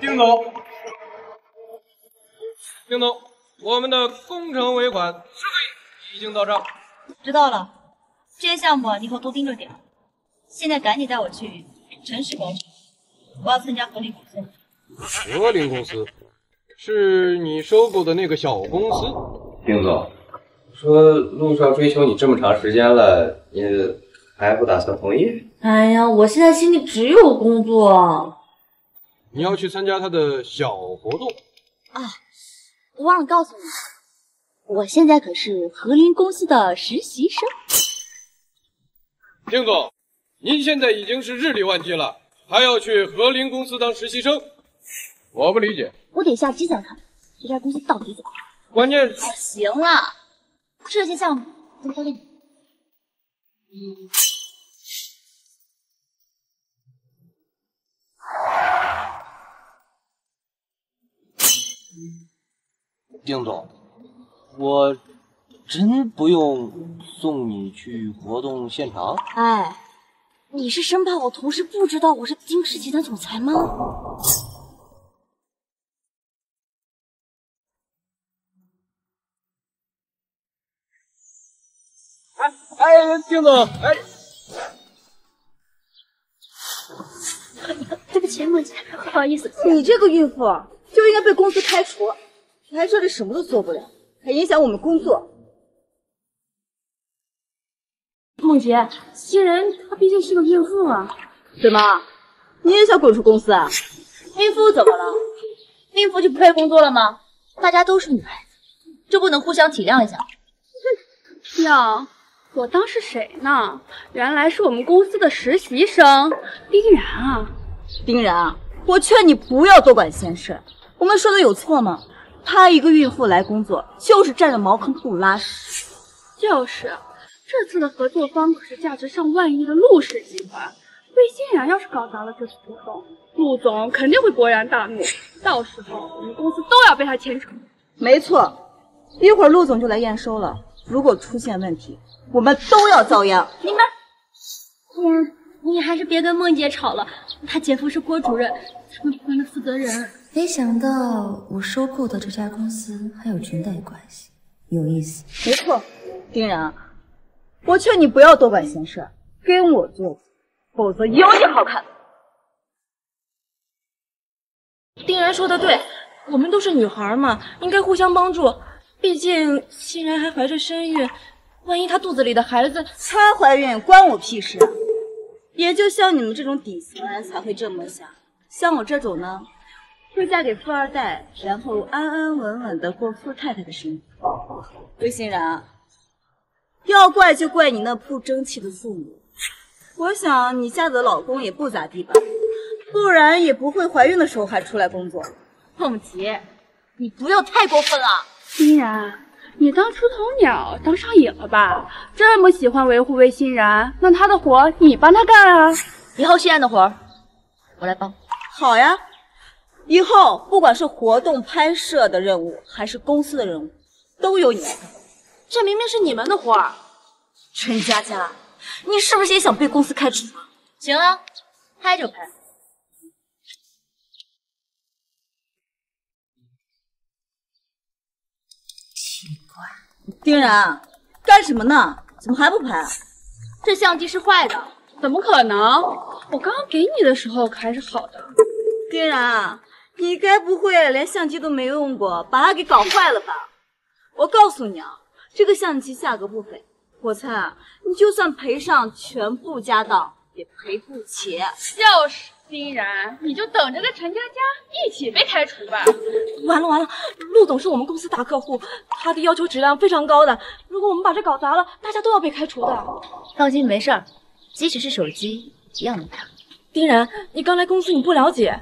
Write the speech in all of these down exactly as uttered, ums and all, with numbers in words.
丁总，丁总，我们的工程尾款十个亿已经到账。知道了，这些项目啊，你以后多盯着点。现在赶紧带我去城市广场，我要参加合林公司。合林公司是你收购的那个小公司？丁总，说陆少追求你这么长时间了，你还不打算同意？哎呀，我现在心里只有工作。 你要去参加他的小活动啊！我忘了告诉你，我现在可是和林公司的实习生。丁总，您现在已经是日理万机了，还要去和林公司当实习生，我不理解。我得下机再看这家公司到底怎么样。关键是……哎，行了，这些项目都交给你。嗯。 丁总，我真不用送你去活动现场。哎，你是生怕我同事不知道我是丁氏集团总裁吗？哎哎，丁总，哎，对不起，莫姐，不好意思。你这个孕妇就应该被公司开除。 你来这里什么都做不了，还影响我们工作。梦洁，新人她毕竟是个孕妇嘛，怎么？你也想滚出公司啊？孕妇怎么了？孕妇就不配工作了吗？大家都是女孩子，就不能互相体谅一下？哼，哟，我当是谁呢？原来是我们公司的实习生丁然啊！丁然啊，我劝你不要多管闲事。我们说的有错吗？ 她一个孕妇来工作，就是占着茅坑不拉屎。就是，这次的合作方可是价值上万亿的陆氏集团，魏欣然要是搞砸了这次合同，陆总肯定会勃然大怒，到时候我们公司都要被他牵扯。没错，一会儿陆总就来验收了，如果出现问题，我们都要遭殃。你们，嗯，你还是别跟孟姐吵了，她姐夫是郭主任，他们部门的负责人。 没想到我收购的这家公司还有裙带关系，有意思。没错，丁然，我劝你不要多管闲事，跟我做主，否则有你好看。丁然说的对，我们都是女孩嘛，应该互相帮助。毕竟欣然还怀着身孕，万一她肚子里的孩子……她怀孕关我屁事！也就像你们这种底层人才会这么想，像我这种呢？ 会嫁给富二代，然后安安稳稳的过富太太的生活。魏欣然，要怪就怪你那不争气的父母。我想你嫁的老公也不咋地吧，不然也不会怀孕的时候还出来工作。梦洁，你不要太过分了。欣然，你当出头鸟当上瘾了吧？这么喜欢维护魏欣然，那她的活你帮她干啊。以后欣然的活，我来帮。好呀。 以后不管是活动拍摄的任务，还是公司的任务，都由你来干。这明明是你们的活儿。陈佳佳，你是不是也想被公司开除啊？行啊，拍就拍。奇怪，丁然，干什么呢？怎么还不拍啊？这相机是坏的，怎么可能？我刚刚给你的时候可还是好的。丁然。 你该不会连相机都没用过，把它给搞坏了吧？我告诉你啊，这个相机价格不菲，我猜啊，你就算赔上全部家当，也赔不起。就是，欣然，你就等着跟陈佳佳一起被开除吧。完了完了，陆总是我们公司大客户，他的要求质量非常高的，如果我们把这搞砸了，大家都要被开除的。放心，没事儿，即使是手机一样能看。 丁然，你刚来公司，你不了解，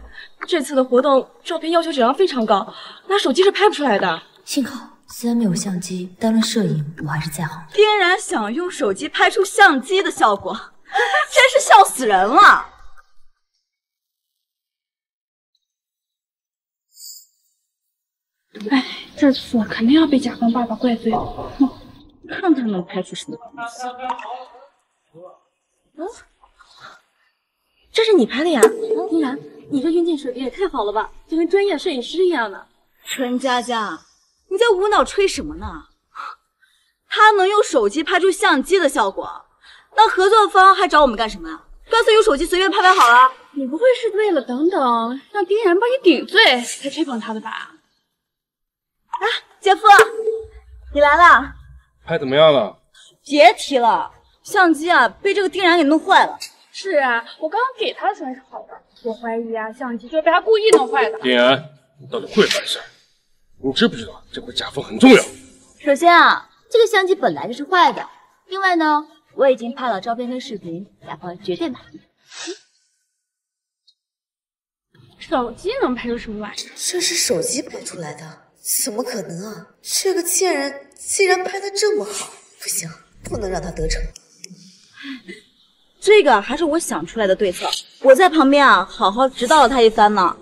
这次的活动照片要求质量非常高，拿手机是拍不出来的。幸好虽然没有相机，但论摄影我还是在行。丁然想用手机拍出相机的效果，真是笑死人了。哎，这次肯定要被甲方爸爸怪罪了。哼，看他能拍出什么东西。嗯。 这是你拍的呀，丁然，你这运镜水平也太好了吧，就跟专业摄影师一样的。陈佳佳，你在无脑吹什么呢？他能用手机拍出相机的效果，那合作方还找我们干什么呀？干脆用手机随便拍拍好了。你不会是为了等等让别人帮你顶罪才吹捧他的吧？啊，姐夫，你来了。拍怎么样了？别提了，相机啊被这个丁然给弄坏了。 是啊，我刚刚给他的才是好的。我怀疑啊，相机就是被他故意弄坏的。丁然，你到底会不会事？你知不知道这回甲方很重要？首先啊，这个相机本来就是坏的。另外呢，我已经拍了照片跟视频，甲方绝对满意。手机能拍出什么玩意？这是手机拍出来的？怎么可能啊！这个贱人竟然拍得这么好，不行，不能让他得逞。这个还是我想出来的对策，我在旁边啊，好好指导了他一番呢。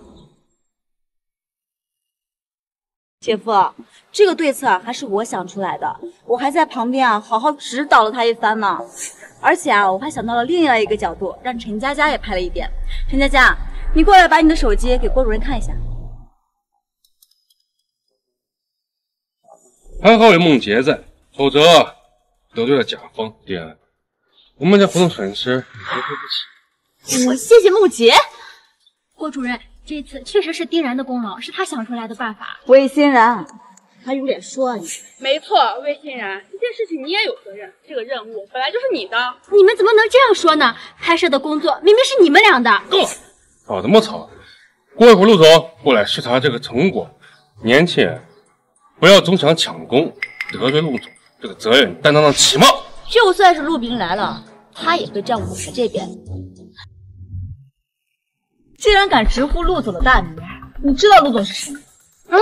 姐夫，这个对策啊，还是我想出来的，我还在旁边啊，好好指导了他一番呢。而且啊，我还想到了另外一个角度，让陈佳佳也拍了一遍。陈佳佳，你过来把你的手机给郭主任看一下。还好有梦洁在，否则得罪了甲方。丁然。 我们这活动损失谁赔不起？我谢谢梦洁，郭主任，这次确实是丁然的功劳，是他想出来的办法。魏欣然，还有脸说啊你？没错，魏欣然，这件事情你也有责任。这个任务本来就是你的。你们怎么能这样说呢？拍摄的工作明明是你们俩的。够了，吵什么吵？过一会儿陆总过来视察这个成果。年轻人，不要总想抢功，得罪陆总，这个责任担当得起吗？ 就算是陆明来了，他也会站我们这边。竟然敢直呼陆总的大名，你知道陆总是谁吗？嗯，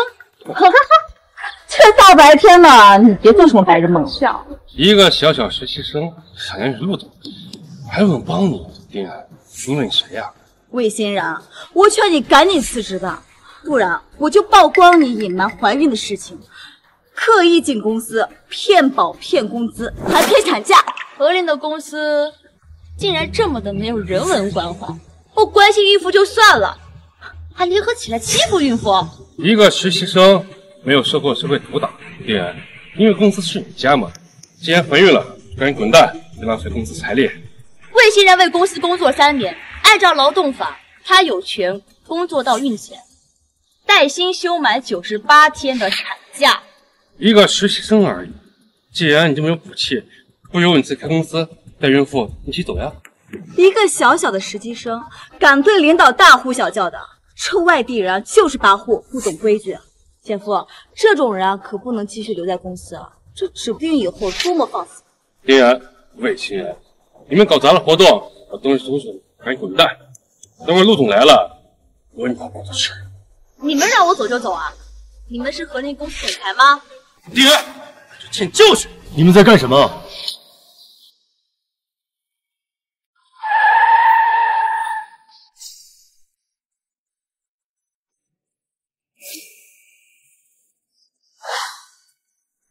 哈哈哈，这大白天的，你别做什么白日梦。笑，一个小小实习生想认识陆总，还有人帮你，丁然，你认谁呀、啊？魏欣然，我劝你赶紧辞职吧，不然我就曝光你隐瞒怀孕的事情。 刻意进公司骗保骗工资，还骗产假，何林的公司竟然这么的没有人文关怀，不关心孕妇就算了，还联合起来欺负孕妇。一个实习生没有受过社会毒打，丁然，因为公司是你家嘛，既然怀孕了，赶紧滚蛋，别浪费公司财力。魏欣然为公司工作三年，按照劳动法，他有权工作到孕前，带薪休满九十八天的产假。 一个实习生而已，既然你就没有骨气，不如你自己开公司，带孕妇一起走呀！一个小小的实习生，敢对领导大呼小叫的，臭外地人就是跋扈，不懂规矩。姐夫，这种人啊，可不能继续留在公司了，这指不定以后多么放肆。丁然、魏欣然，你们搞砸了活动，把东西收拾，赶紧滚蛋！等会陆总来了，我你妈包子吃。你们让我走就走啊？你们是和林公司总裁吗？ 丁然，这欠教训！你们在干什么？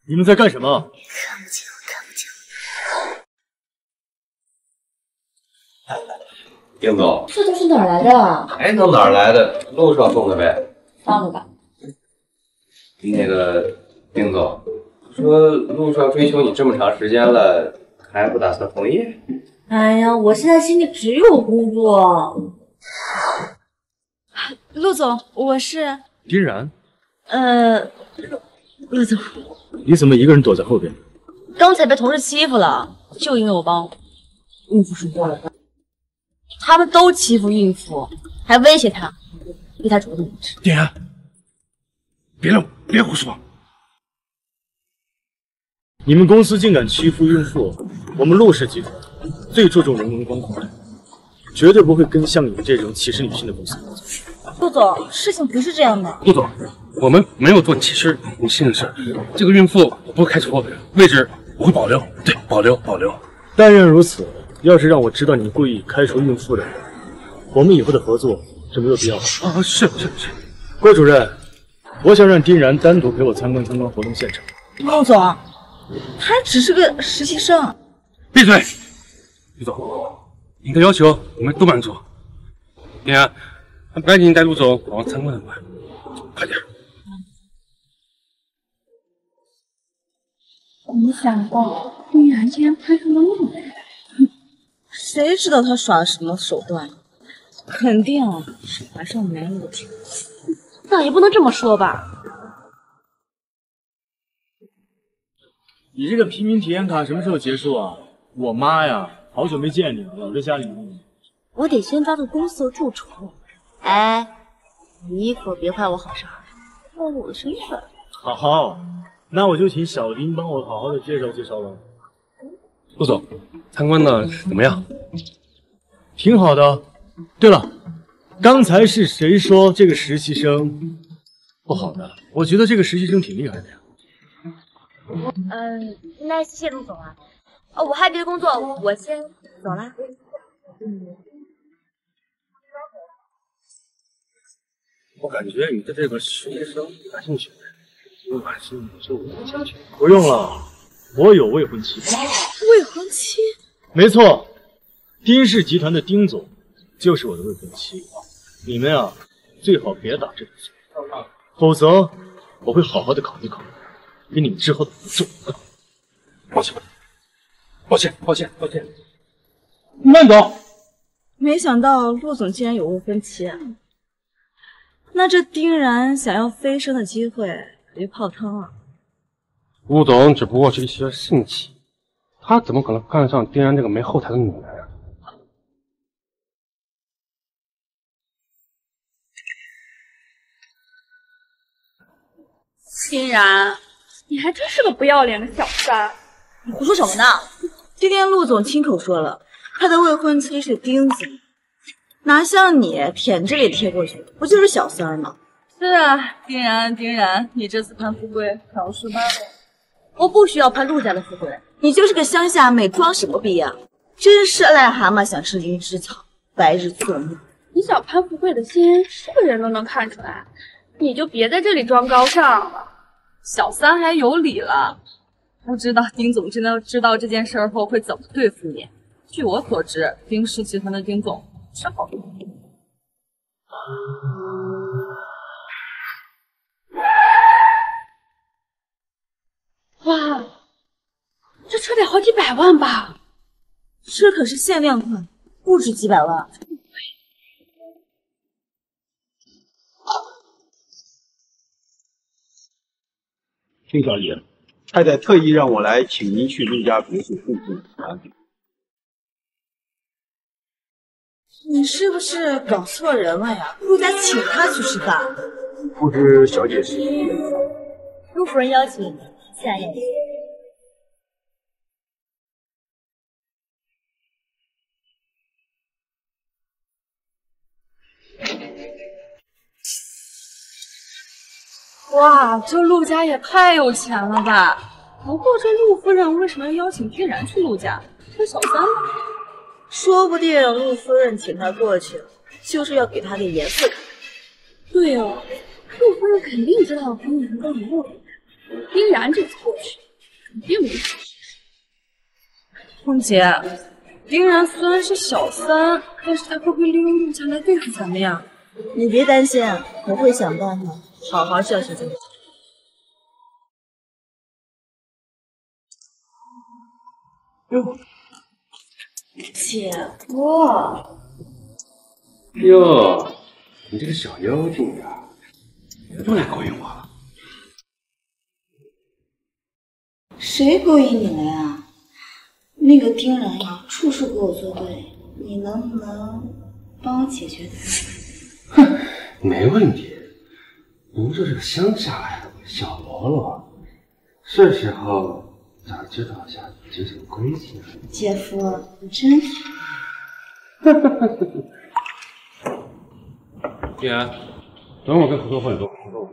你们在干什么？看不清，看不清。丁总，这都是哪儿来的啊？还能哪儿来的？路上送的呗。放了吧。那个。 丁总说：“陆少追求你这么长时间了，还不打算同意？”哎呀，我现在心里只有工作。陆总，我是丁然。呃，陆陆总，你怎么一个人躲在后边？刚才被同事欺负了，就因为我帮孕妇说话了。他们都欺负孕妇，还威胁她，逼她主动离职。丁然，别乱，别胡说。 你们公司竟敢欺负孕妇！我们陆氏集团最注重人文关怀，绝对不会跟像你们这种歧视女性的公司合作。陆总，事情不是这样的。陆总，我们没有做歧视女性的事。这个孕妇我不会开除，位置我会保留。对，保留，保留。但愿如此。要是让我知道你故意开除孕妇的，我们以后的合作就没有必要了。啊，是是是。郭主任，我想让丁然单独陪我参观参观活动现场。陆总。 他只是个实习生，闭嘴！吕总，你的要求我们都满足。丁然，赶紧带路走，我要撑了很晚，快点。没想到居然竟然攀上了路人，谁知道他耍了什么手段？肯定马上没路了。那也不能这么说吧？你这个平民体验卡什么时候结束啊？我妈呀，好久没见你了，老在家里弄你。我得先抓住公司的蛀虫。 哎，你可别怪我好事儿，暴露我的身份。好好，那我就请小林帮我好好的介绍介绍了。陆总，参观的怎么样？挺好的。对了，刚才是谁说这个实习生不好的？我觉得这个实习生挺厉害的呀。嗯，那谢谢陆总啊。哦，我还有别的工作，我先走了。嗯。 我感觉你对这个实习生不感兴趣，不感兴趣就我进去。不用了，我有未婚妻。未婚妻？没错，丁氏集团的丁总就是我的未婚妻。你们啊，最好别打这个主意，否则我会好好的考虑考虑，给你们之后的补助。抱歉，抱歉，抱歉，抱歉。慢走。没想到陆总竟然有未婚妻啊！ 那这丁然想要飞升的机会等于泡汤啊！陆总只不过是一时兴起，他怎么可能看得上丁然这个没后台的女人啊？丁然，你还真是个不要脸的小三！你胡说什么呢？今天陆总亲口说了，他的未婚妻是丁总。 哪像你舔这里贴过去，不就是小三吗？是啊，丁然，丁然，你这次攀富贵可能失败了。我不需要攀陆家的富贵，你就是个乡下妹，装什么逼呀、啊？真是癞蛤蟆想吃鱼吃草，白日做梦。你想攀富贵的心，是个人都能看出来。你就别在这里装高尚了，小三还有理了。不知道丁总真的知道这件事后会怎么对付你？据我所知，丁氏集团的丁总。 是好的。哇，这车得好几百万吧？这可是限量款，不止几百万。丁小姐，太太特意让我来请您去陆家别墅布置场景。 你是不是搞错人了呀？不该请他去吃饭。不知小姐是陆夫人邀请，自然宴请。哇，这陆家也太有钱了吧！不过这陆夫人为什么要邀请丁然去陆家？这小三呢？ 说不定陆夫人请他过去，就是要给他点颜色看。对哦，陆夫人肯定知道丁然的目的。丁然这次过去，肯定没事。凤姐，丁然虽然是小三，但是他会不会利用陆家来对付咱们呀？你别担心，我会想办法好好教训这个。 姐夫，哟，你这个小妖精呀、啊，又来勾引我了。谁勾引你了呀？那个丁然呀，处处跟我作对，你能不能帮我解决？哼，没问题。您就是个乡下来的小喽啰，是时候。 早知道下职守规矩了。姐夫，你真好。哈哈哈哈哈！姐，等我跟合作伙伴做合作。好。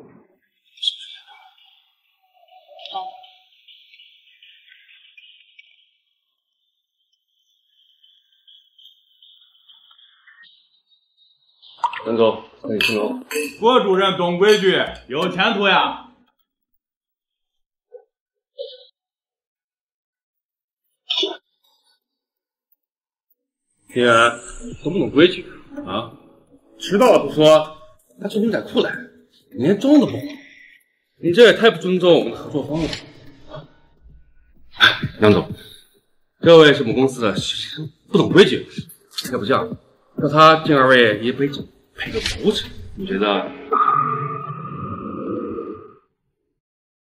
文总，带你进楼。郭主任懂规矩，有前途呀。 丁然，懂不懂规矩啊？迟到了不说，还穿牛仔裤来，你连妆都不化，你这也太不尊重我们的合作方了啊！杨总，这位是母公司的，不懂规矩，要不这样，让他敬二位一杯酒，配个主持，你觉得？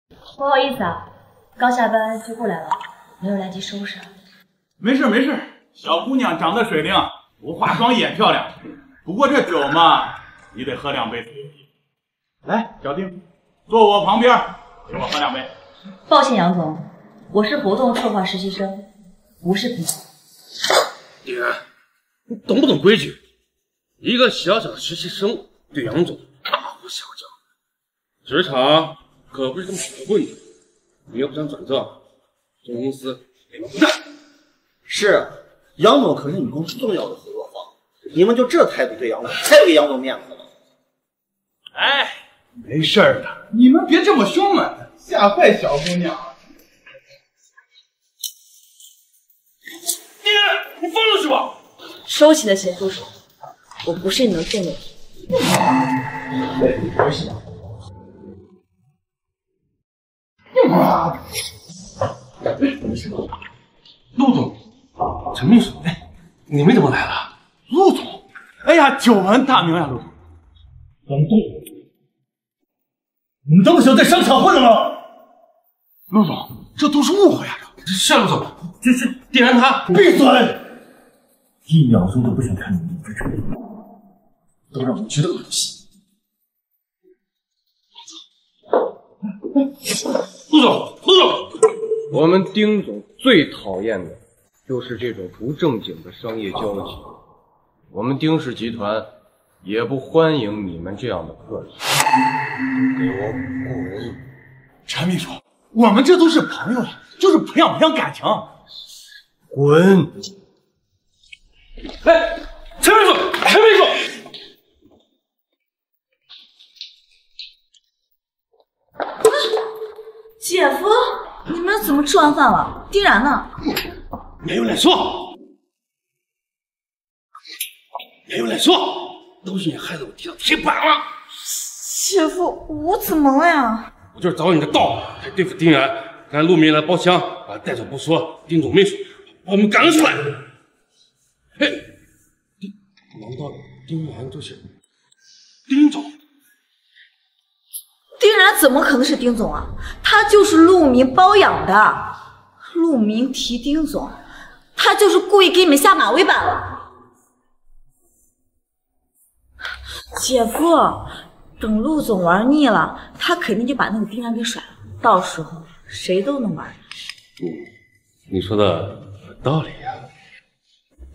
不好意思啊，刚下班就过来了，没有来及收拾。没事没事，小姑娘长得水灵，不化妆也漂亮。不过这酒嘛，你得喝两杯才有意思。来，小丁，坐我旁边，请我喝两杯。抱歉，杨总，我是活动策划实习生，不是陪酒。女人，你懂不懂规矩？一个小小的实习生对杨总大呼小叫，职场。 可不是这么好混的，你要不想转正，总公司给你混蛋。是，杨总可是你们公司重要的合作方，你们就这态度对杨总，太给杨总面子了。哎，没事的，你们别这么凶嘛，吓坏小姑娘。你，你放了是吧？收起的咸猪手，我不是你能骗的。对，不是。 哇！陆总，陈秘书，哎，你们怎么来了？陆总，哎呀，久闻大名呀，陆总。冷冻，你们这么久在商场混了吗？陆总，这都是误会呀！是陆总，这是店员他。闭嘴！一秒钟都不想看你们在这里，都让我觉得恶心。哎哎 陆总，陆总，我们丁总最讨厌的就是这种不正经的商业交集。我们丁氏集团也不欢迎你们这样的客人。给我滚！陈秘书，我们这都是朋友呀，就是培养培养感情。滚！哎，陈秘书，陈秘书。 姐夫，你们怎么吃完饭了？丁然呢？没有脸说，没有脸说，都是你害得我踢到铁板了。姐夫，我怎么了呀？我就是找你的道来对付丁然，让陆明来包厢，把他带走不说，丁总秘书把我们赶了出来。哎，丁，难道丁然就是丁总？ 丁然怎么可能是丁总啊？他就是陆明包养的。陆明提丁总，他就是故意给你们下马威罢了。姐夫，等陆总玩腻了，他肯定就把那个丁然给甩了，到时候谁都能玩。嗯，你说的有道理呀。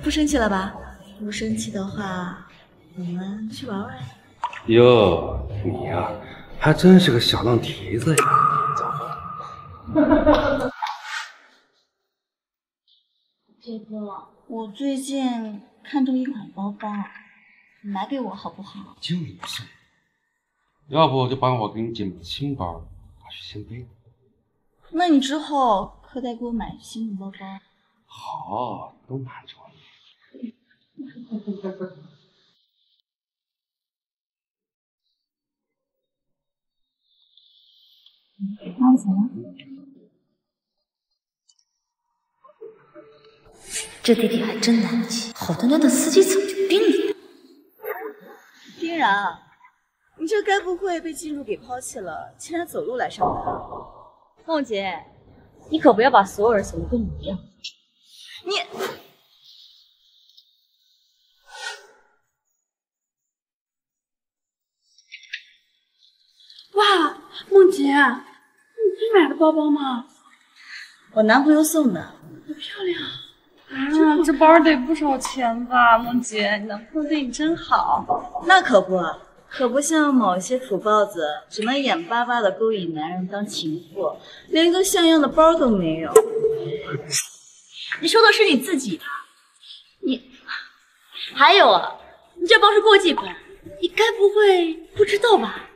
不生气了吧？不生气的话，我们去玩玩。哟，你呀、啊。 还真是个小浪蹄子呀！姐夫，我最近看中一款包包，你买给我好不好？就你是，要不就把我给你姐买的新包拿去先背。那你之后可得给我买新的包包。好，都拿着你。刚才，这弟弟还真难骑，好端端的司机怎么就盯你？丁然，你这该不会被进入给抛弃了，竟然走路来上班？凤姐，你可不要把所有人想的跟你一样。你，哇，梦洁。 你买的包包吗？我男朋友送的，好漂亮啊！这包得不少钱吧，梦姐？你男朋友对你真好。那可不，可不像某些土包子，只能眼巴巴的勾引男人当情妇，连个像样的包都没有。你说的是你自己的，你还有啊，你这包是过季款，你该不会不知道吧？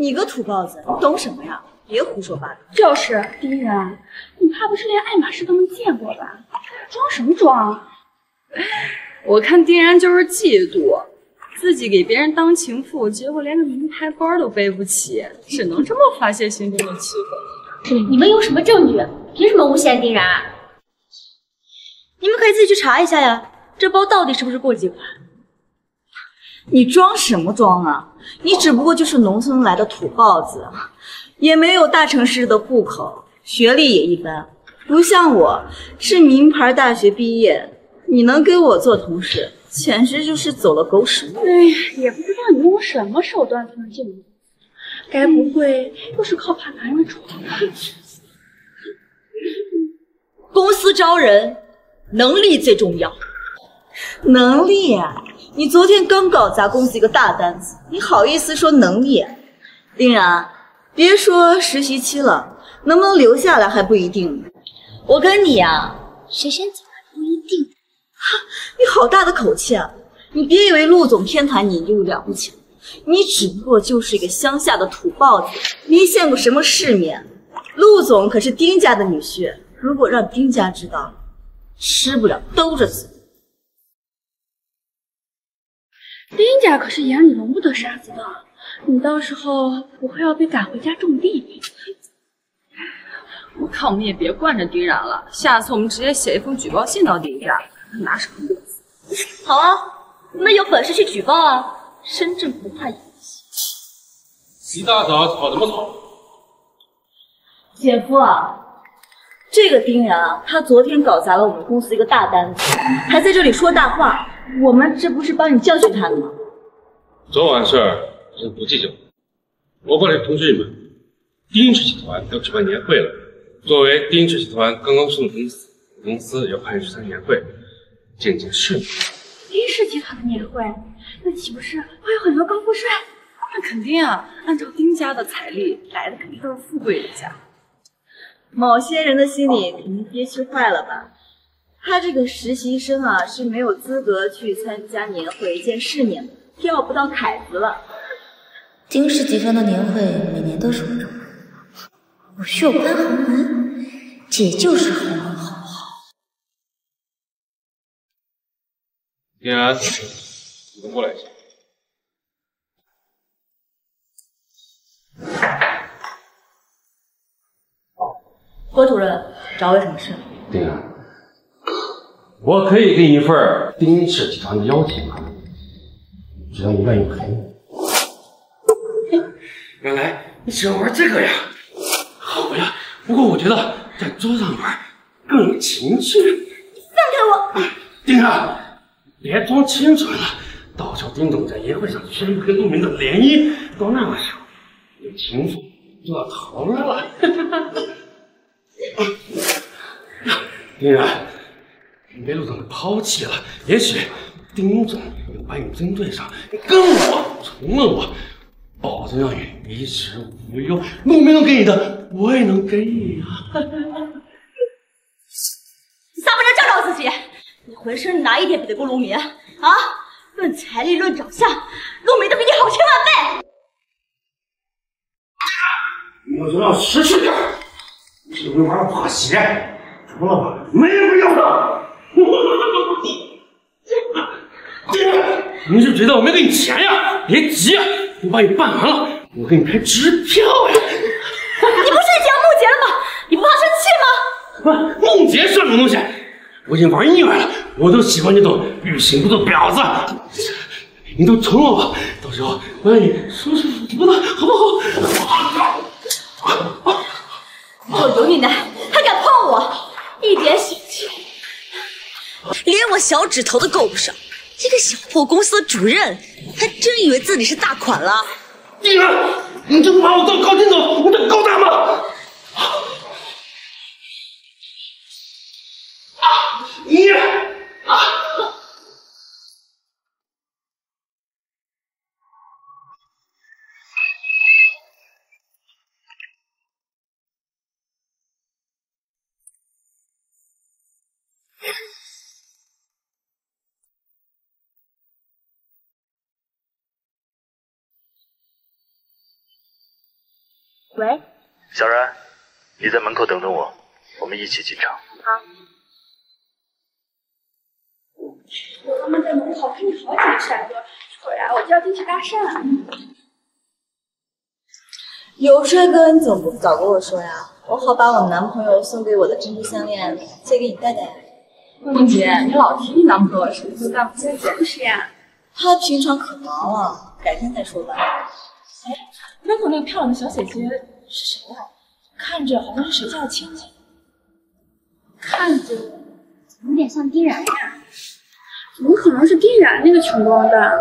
你个土包子，你懂什么呀？别胡说八道！就是，丁然，你怕不是连爱马仕都没见过吧？装什么装？我看定然就是嫉妒，自己给别人当情妇，结果连个名牌包都背不起，只能这么发泄心中的气愤。你们有什么证据？凭什么诬陷定然？你们可以自己去查一下呀，这包到底是不是过继款？ 你装什么装啊！你只不过就是农村来的土豹子，也没有大城市的户口，学历也一般，不像我是名牌大学毕业。你能跟我做同事，简直就是走了狗屎运！哎呀，也不知道你用什么手段才能进入，该不会又是靠爬男人出头吧？公司招人，能力最重要。能力啊！ 你昨天刚搞砸公司一个大单子，你好意思说能力？定然，别说实习期了，能不能留下来还不一定呢。我跟你啊，谁先走还不一定。哈，你好大的口气啊！你别以为陆总偏袒你就了不起了，你只不过就是一个乡下的土豹子，没见过什么世面。陆总可是丁家的女婿，如果让丁家知道了，吃不了兜着走。 丁家可是眼里容不得沙子的，你到时候不会要被赶回家种地？我看我们也别惯着丁然了，下次我们直接写一封举报信到丁家，拿什么面子？好啊，你们有本事去举报啊！身正不怕影子。一大早吵什么吵？姐夫啊，这个丁然啊，他昨天搞砸了我们公司一个大单子，还在这里说大话。 我们这不是帮你教训他的吗？昨晚事儿我不计较。我告诉同志们，丁氏集团要举办年会了。作为丁氏集团刚刚上市公司，公司要派人去参加年会，见见世面。丁氏集团的年会，那岂不是会有很多高富帅？那肯定啊！按照丁家的财力，来的肯定都是富贵人家。某些人的心里肯定憋屈坏了吧？ 他这个实习生啊是没有资格去参加年会见世面的，钓不到凯子了。丁氏集团的年会每年都是我主办，我秀潘豪门，姐就是豪门，好不好？丁然，你们过来一下。郭主任，找我有什么事？丁然。 我可以给你一份丁氏集团的邀请函，只要你愿意陪我。原来你喜欢玩这个呀？好呀，不过我觉得在桌上玩更有情趣。放开我！丁然，别装清纯了，到时候丁总在宴会上宣布跟陆明的联姻，到那时候有情妇就要讨论了。丁然。 你被陆总抛弃了，也许丁总又把你针对上，跟我从了我，保证让你衣食无忧。陆明能给你的，我也能给你啊！你撒不着照照自己，你浑身哪一点比得过陆明啊？论财力，论长相，陆明都比你好千万倍。你们总要识趣点，这回玩垮鞋，除了我，没人不要的。 你是觉得我没给你钱呀？别急，我把你办完了，我给你拍支票呀！你不是已经要梦洁了吗？你不怕生气吗？梦洁算什么东西？我已经玩腻歪了，我都喜欢这种欲擒故纵的婊子。你都宠我吧，到时候我让你舒舒服服的，好不好？我油腻男还敢碰我，一点血气！ 连我小指头都够不上，这个小破公司的主任还真以为自己是大款了。定然，你这不把我当高进总，你这勾搭吗？你啊！喂，小然，你在门口等等我，我们一起进场。好。在门口看见好几个帅哥，果然我就要进去搭讪了。有帅哥你怎么不早跟我说呀？我好把我男朋友送给我的珍珠项链借给你戴戴呀。梦姐，你老提你男朋友，什么都干不下去。是呀，他平常可忙了，改天再说吧。哎，门口那个漂亮的小姐姐是谁呀？看着好像是谁家的亲戚。 看着有点像丁然呀，怎么可能是丁然那个穷光蛋？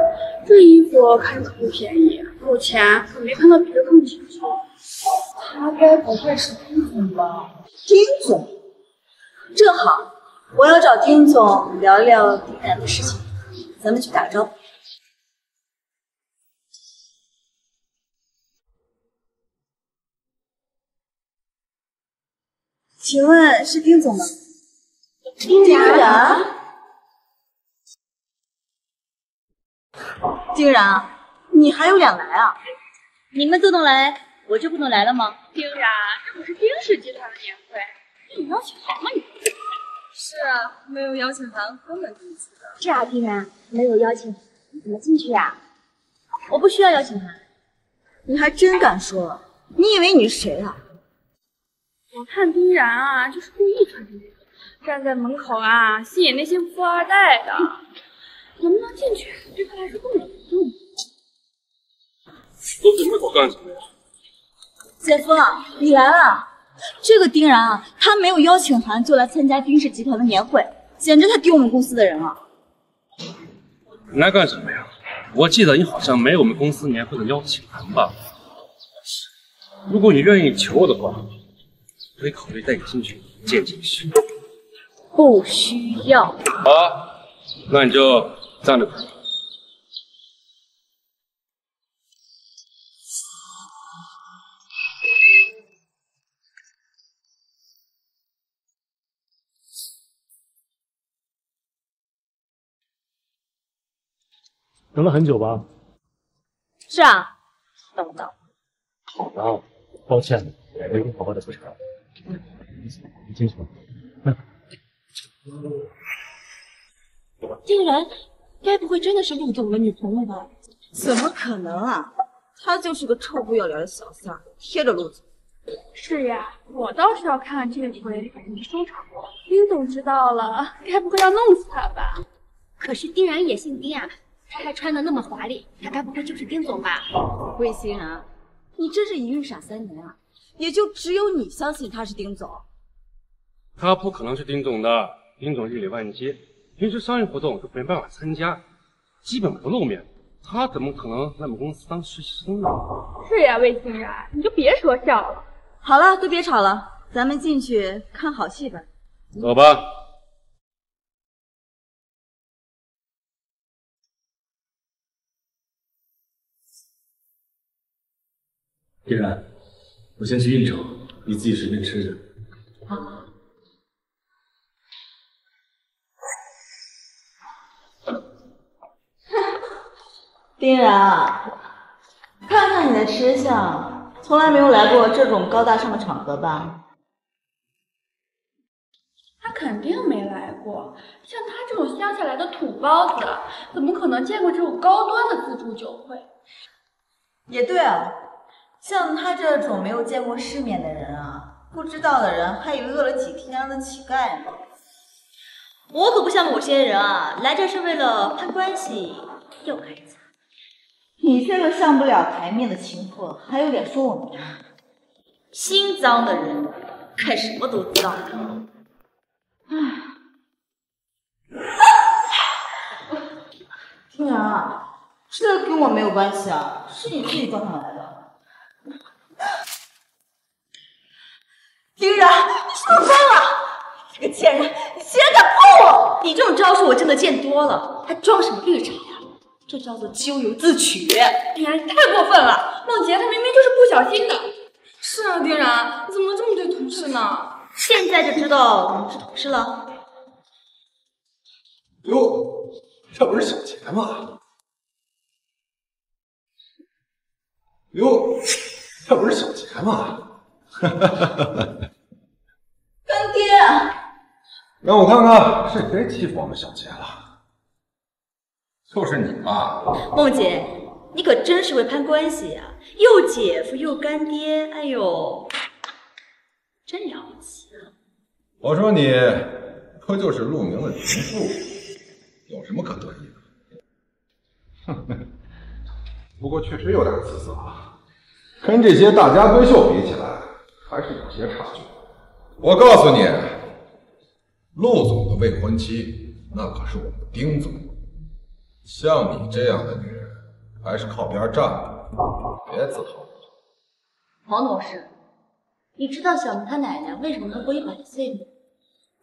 这衣服看着可不便宜，目前我没看到比这更便宜。他该不会是丁总吧？丁总，正好我要找丁总聊聊丁然的事情，咱们去打招呼。请问是丁总吗？丁然，丁然，你还有两来啊？你们都能来，我就不能来了吗？丁然，这可是丁氏集团的年会，你邀请函吗？你是啊，没有邀请函根本进不去的。是啊，丁然，没有邀请函你怎么进去呀？我不需要邀请函。你还真敢说？你以为你是谁啊？ 我看丁然啊，就是故意穿成这个，站在门口啊，吸引那些富二代的。能不能进去，对他来说更有用。都在门口干什么呀？姐夫，你来了。这个丁然啊，他没有邀请函就来参加丁氏集团的年会，简直太丢我们公司的人了。你来干什么呀？我记得你好像没有我们公司年会的邀请函吧？如果你愿意求我的话。 我可以考虑带你进去见见识，不需要。好啊，那你就站着吧。等了很久吧？是啊，等不到。好的，抱歉，我一定好好的补偿。 你进去吧。丁然，该不会真的是陆总的女朋友吧？怎么可能啊！她就是个臭不要脸的小三，贴着陆总。是呀，我倒是要看看这个回反正是收场。丁总知道了，该不会要弄死他吧？可是丁然也姓丁啊，他还穿的那么华丽，他该不会就是丁总吧？魏欣然，你真是一日傻三年啊！ 也就只有你相信他是丁总，他不可能是丁总的。丁总日理万机，平时商业活动都没办法参加，基本不露面。他怎么可能来我们公司当实习生呢？是呀、啊，魏欣然，你就别说笑了。好了，都别吵了，咱们进去看好戏吧。走吧。依然。 我先去应酬，你自己随便吃着。好。丁然，看看你的吃相，从来没有来过这种高大上的场合吧？他肯定没来过，像他这种乡下来的土包子，怎么可能见过这种高端的自助酒会？也对啊。 像他这种没有见过世面的人啊，不知道的人还以为饿了几天的乞丐呢。我可不像某些人啊，来这是为了攀关系，又开始。你这个上不了台面的情妇，还有脸说我们啊？心脏的人，看什么都知道。唉，天啊，这跟我没有关系啊，是你自己撞上来的。 丁然，你是不是疯了？这个贱人，你竟然敢碰我！你这种招数我真的见多了，还装什么绿茶呀？这叫做咎由自取。丁然，你太过分了！梦洁她明明就是不小心的。是啊，丁然，你怎么能这么对同事呢？现在就知道我们是同事了。哟，这不是小杰吗？哟，这不是小杰吗？ 哈哈哈哈干爹，让我看看是谁欺负我们小杰了。就是你妈，梦姐，你可真是会攀关系呀、啊，又姐夫又干爹，哎呦，真了不起啊！我说你不就是陆明的情妇，有什么可得意的？不过确实有点姿色啊，跟这些大家闺秀比起来，还是有些差距。我告诉你，陆总的未婚妻，那可是我们丁总。 像你这样的女人，还是靠边站着，别自讨。黄董事，你知道小明他奶奶为什么能活一百岁吗？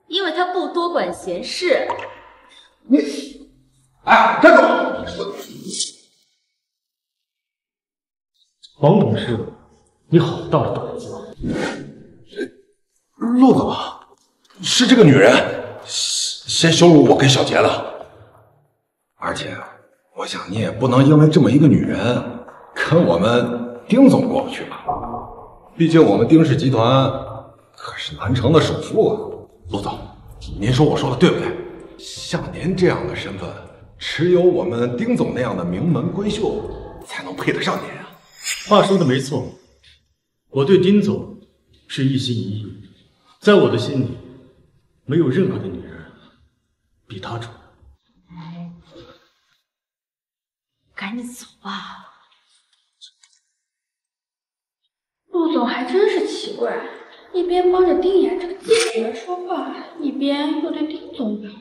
因为他不多管闲事。你，哎，站住！黄董事，你好大的胆子！陆总，是这个女人先羞辱我跟小杰了。 而且，我想你也不能因为这么一个女人跟我们丁总过不去吧？毕竟我们丁氏集团可是南城的首富啊。陆总，您说我说的对不对？像您这样的身份，只有我们丁总那样的名门闺秀才能配得上您啊。话说的没错，我对丁总是一心一意，在我的心里，没有任何的女人比他重要。 赶紧走吧，陆总还真是奇怪，一边帮着丁岩这个贱女人说话，一边又对丁总表态。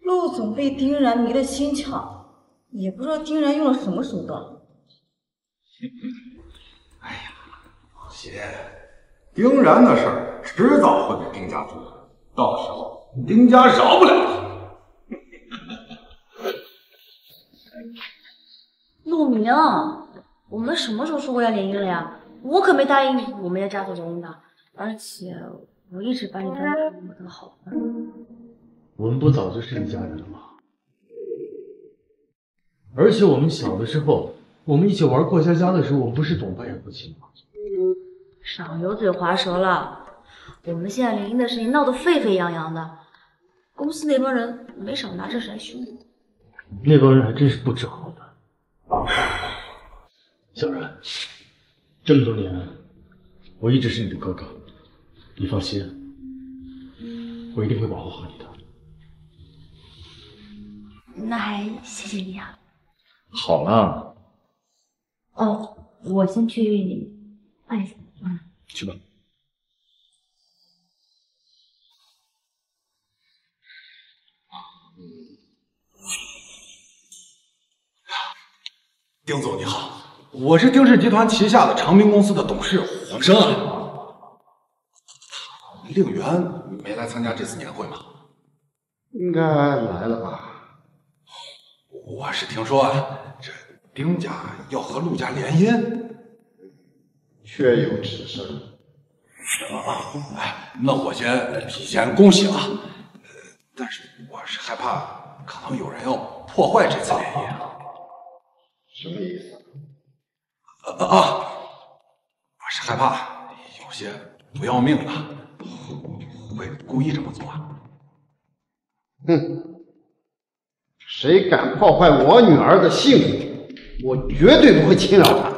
陆总被丁然迷得心窍，也不知道丁然用了什么手段。哎呀，老邪，丁然的事儿迟早会给丁家知道，到时候丁家饶不了他。 陆明，我们什么时候说过要联姻了呀？我可没答应你，我们要家族联姻的。而且我一直把你当成我的好朋友。我们不早就是一家人了吗？而且我们小的时候，我们一起玩过家家的时候，我们不是总扮演夫妻吗？少油嘴滑舌了！我们现在联姻的事情闹得沸沸扬扬的，公司那帮人没少拿这事来凶我。那帮人还真是不知好歹。 小然，这么多年，我一直是你的哥哥，你放心，我一定会保护好你的。那还谢谢你啊。好了。哦，我先去换一下。嗯，去吧。丁总你好。 我是丁氏集团旗下的长明公司的董事黄生啊。令媛没来参加这次年会吗？应该来了吧。我是听说啊，这丁家要和陆家联姻，确有此事。啊，哎，那我先提前恭喜啊。但是我是害怕可能有人要破坏这次联姻。什么意思？ 啊啊！我是害怕有些不要命的会故意这么做。哼！谁敢破坏我女儿的幸福，我绝对不会轻饶他。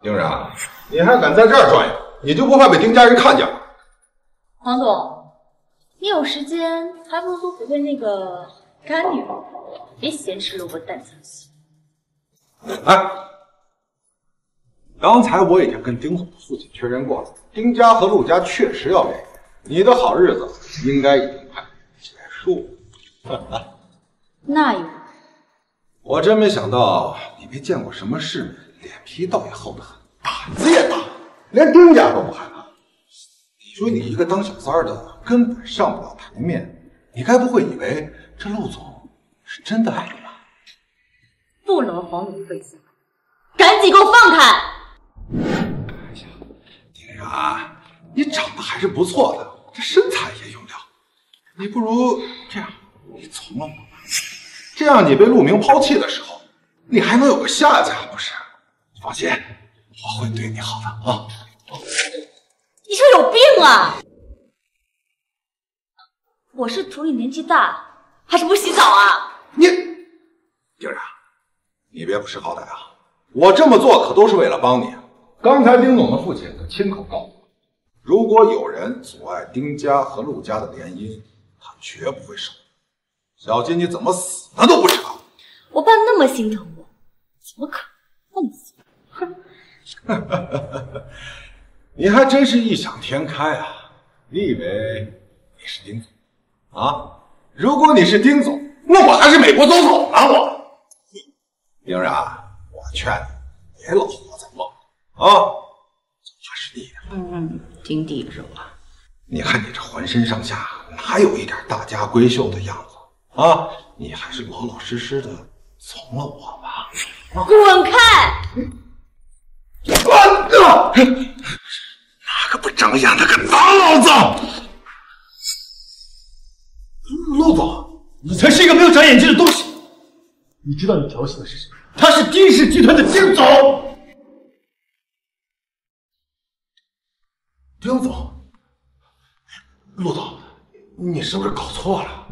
丁然，你还敢在这儿转悠？你就不怕被丁家人看见？ 黄总，你有时间还不如多陪陪那个干女儿，别咸吃萝卜淡操心。哎，刚才我已经跟丁总的父亲确认过了，丁家和陆家确实要联姻，你的好日子应该已经快结束了。那有？我真没想到你没见过什么世面，脸皮倒也厚得很，胆子也大，连丁家都不害怕。 说你一个当小三儿的，根本上不了台面。你该不会以为这陆总是真的爱你吧？不能黄总费心，赶紧给我放开！哎呀，丁然，你长得还是不错的，这身材也有料。你不如这样，你从了我吧。这样你被陆明抛弃的时候，你还能有个下家不是？放心，我会对你好的啊！你是有病啊！我是图你年纪大，还是不洗澡啊？你，丁然，你别不识好歹啊！我这么做可都是为了帮你。刚才丁总的父亲可亲口告诉我，如果有人阻碍丁家和陆家的联姻，他绝不会手软。小金，你怎么死的都不知道。我爸那么心疼我，怎么可能放弃？哼！你还真是异想天开啊！你以为你是丁总啊？如果你是丁总，那我还是美国总统呢！我，丁然，我劝你别老活在梦里啊！脚踏实地的。嗯，挺抵着我。你看你这浑身上下哪有一点大家闺秀的样子啊？你还是老老实实的从了我吧。啊、滚开！啊！哪个不长眼的敢打老子？ 陆总，你才是一个没有长眼睛的东西！你知道你调戏的是谁？他是丁氏集团的丁总。丁总，陆总，你是不是搞错了？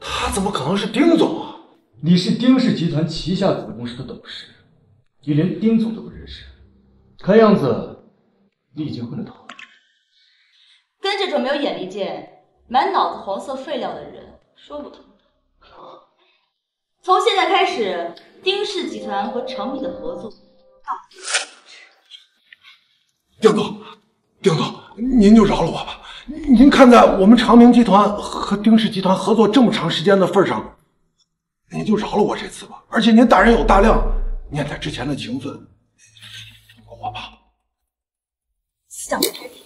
他怎么可能是丁总啊？你是丁氏集团旗下子公司的董事，你连丁总都不认识，看样子你已经混了头。跟这种没有眼力见、满脑子黄色废料的人。 说不通的。从现在开始，丁氏集团和长密的合作到此为止。丁总，丁总，您就饶了我吧。您看在我们长明集团和丁氏集团合作这么长时间的份上，您就饶了我这次吧。而且您大人有大量，念在之前的情分，饶我吧。想不开点。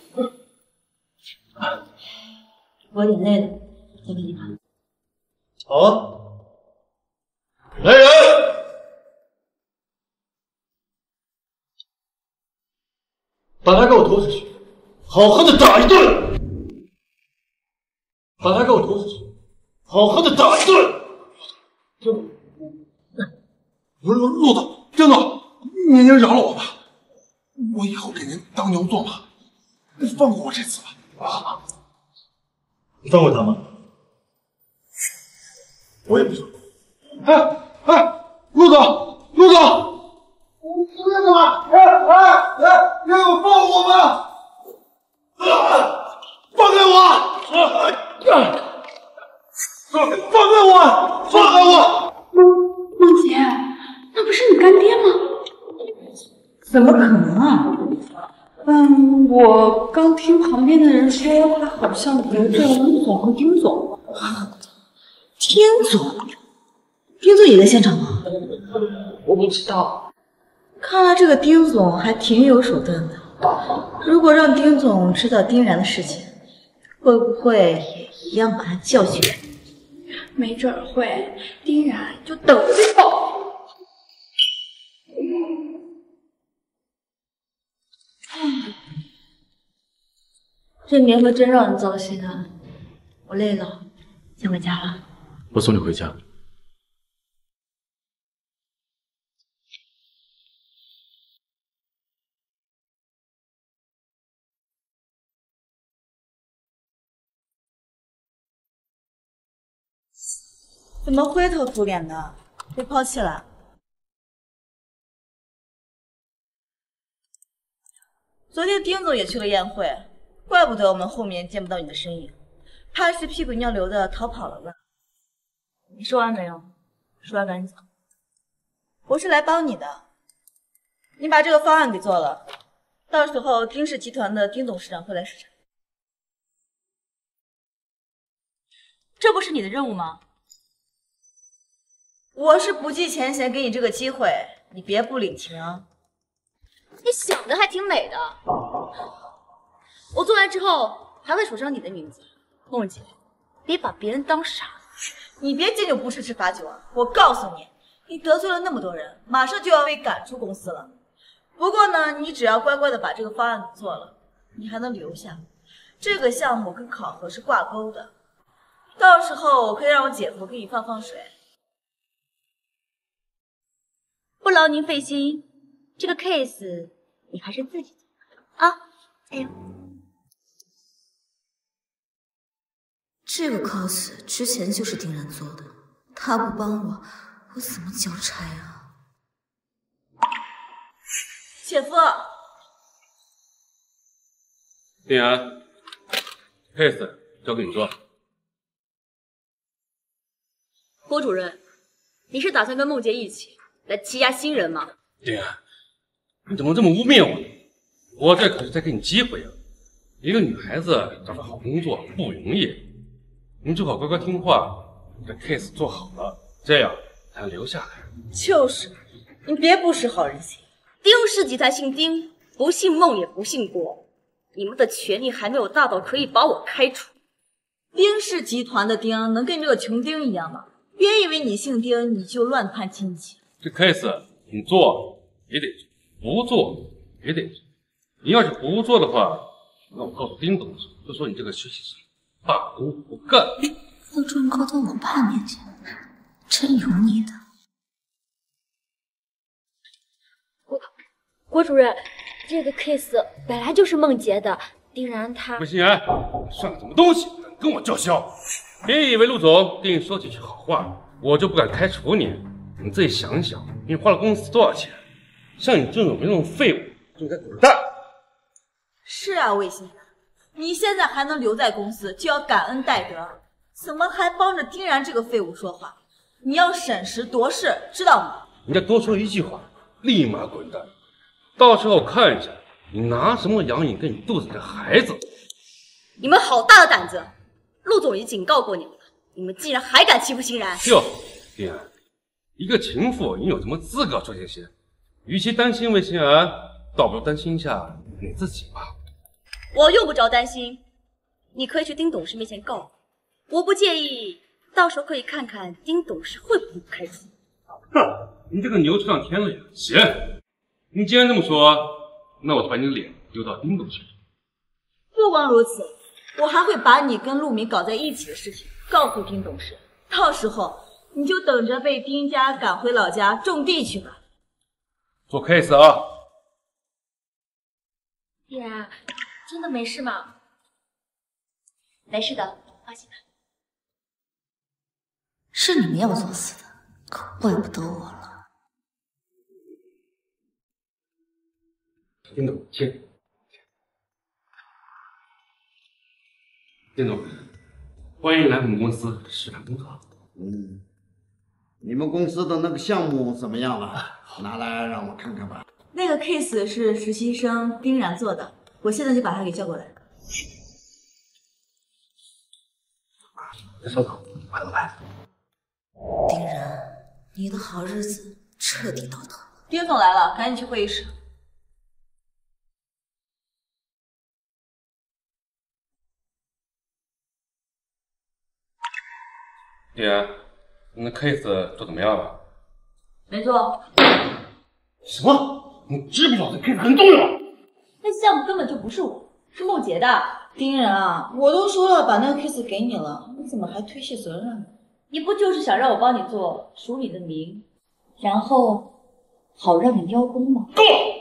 嗯、我挺累的，再给你看。 好啊！来人！把他给我拖出去，好好的打一顿！把他给我拖出去，好好的打一顿！陆陆陆总，丁总，您您饶了我吧，我以后给您当牛做马，放过我这次吧！啊！你放过他吗？ 我也不说。哎哎，陆总，陆总，我不认识了！哎哎哎，让我放我吧！放开我！放开我！放开我！陆姐，那不是你干爹吗？怎么可能啊？嗯，我刚听旁边的人说，他好像得罪了陆总和丁总。 丁总，丁总也在现场吗？我不知道。看来这个丁总还挺有手段的。如果让丁总知道丁然的事情，会不会也一样把他教训？没准会，丁然就等着被报复。这年头真让人糟心啊！我累了，想回家了。 我送你回家。怎么灰头土脸的？被抛弃了？昨天丁总也去了宴会，怪不得我们后面见不到你的身影，怕是屁滚尿流的逃跑了吧？ 你说完没有？说完赶紧走。我是来帮你的，你把这个方案给做了，到时候丁氏集团的丁董事长会来视察。这不是你的任务吗？我是不计前嫌给你这个机会，你别不领情啊！你想的还挺美的。我做完之后还会署上你的名字，梦姐，别把别人当傻子。 你别敬酒不吃吃罚酒啊！我告诉你，你得罪了那么多人，马上就要被赶出公司了。不过呢，你只要乖乖的把这个方案做了，你还能留下。这个项目跟考核是挂钩的，到时候我可以让我姐夫给你放放水。不劳您费心，这个 case 你还是自己做啊！加油！这个 cos 之前就是丁然做的，他不帮我，我怎么交差啊？姐夫，丁然 ，case 交给你做。郭主任，你是打算跟梦洁一起来欺压新人吗？丁然。 你怎么这么污蔑我呢？我这可是在给你机会啊！一个女孩子找份好工作不容易，你只好乖乖听话，这 case 做好了，这样才能留下来。就是，你别不识好人心。丁世纪才姓丁，不姓孟也不姓郭。你们的权力还没有大到可以把我开除。丁氏集团的丁能跟这个穷丁一样吗？别以为你姓丁你就乱攀亲戚。这 case 你做也得做。 不做也得做，你要是不做的话，那我告诉丁董事，就说你这个学习生罢工不干。要这么高到我爸面前，真有你的！郭郭主任，这个 case 本来就是梦洁的，丁然他……魏欣然，你算个什么东西？敢跟我叫嚣？别以为陆总对你说几句好话，我就不敢开除你。你自己想想，你花了公司多少钱？ 像你这种没用废物，就该滚蛋！是啊，魏欣然，你现在还能留在公司，就要感恩戴德，怎么还帮着丁然这个废物说话？你要审时度势，知道吗？你再多说一句话，立马滚蛋！到时候我看一下，你拿什么养你跟你肚子里的孩子！你们好大的胆子！陆总已经警告过你们了，你们竟然还敢欺负欣然！哟，丁然，一个情妇，你有什么资格说这些？ 与其担心魏欣然，倒不如担心一下你自己吧。我用不着担心，你可以去丁董事面前告我，我不介意。到时候可以看看丁董事会不会不开心。哼，你这个牛吃上天了呀！行，你既然这么说，那我就把你的脸丢到丁董事。不光如此，我还会把你跟陆明搞在一起的事情告诉丁董事，到时候你就等着被丁家赶回老家种地去吧。 做 case 啊！叶然，真的没事吗？没事的，放心吧。是你们要作死的，可怪不得我了。丁总，切。丁总，欢迎来我们公司实谈工作。嗯。 你们公司的那个项目怎么样了？拿来让我看看吧。那个 case 是实习生丁然做的，我现在就把他给叫过来。稍等，我等来。丁然，你的好日子彻底到头。丁总来了，赶紧去会议室。丁然。 那 case 做怎么样了？没做。什么？你知不知道这 case 很重要？那项目根本就不是我，是梦洁的。丁然啊，我都说了把那个 case 给你了，你怎么还推卸责任呢？你不就是想让我帮你做，署你的名，然后好让你邀功吗？够了！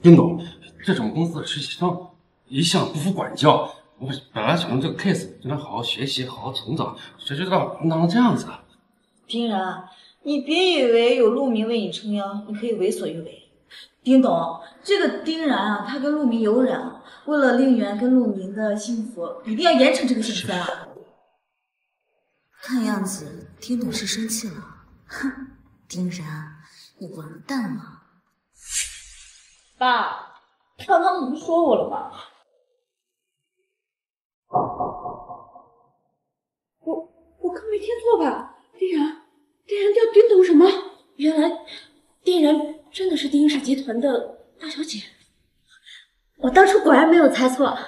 丁总，这种公司的实习生一向不服管教。 我本来想用这个 case 让他好好学习，好好成长，谁知道弄成这样子啊！丁然，你别以为有陆明为你撑腰，你可以为所欲为。丁董，这个丁然啊，他跟陆明有染，为了令媛跟陆明的幸福，一定要严惩这个小三啊！看样子丁董是生气了，哼！丁然，你完蛋了！爸，刚刚你不是说我了吗？ 我我刚没听错吧？丁然，丁然叫丁董什么？原来丁然真的是丁氏集团的大小姐，我当初果然没有猜错。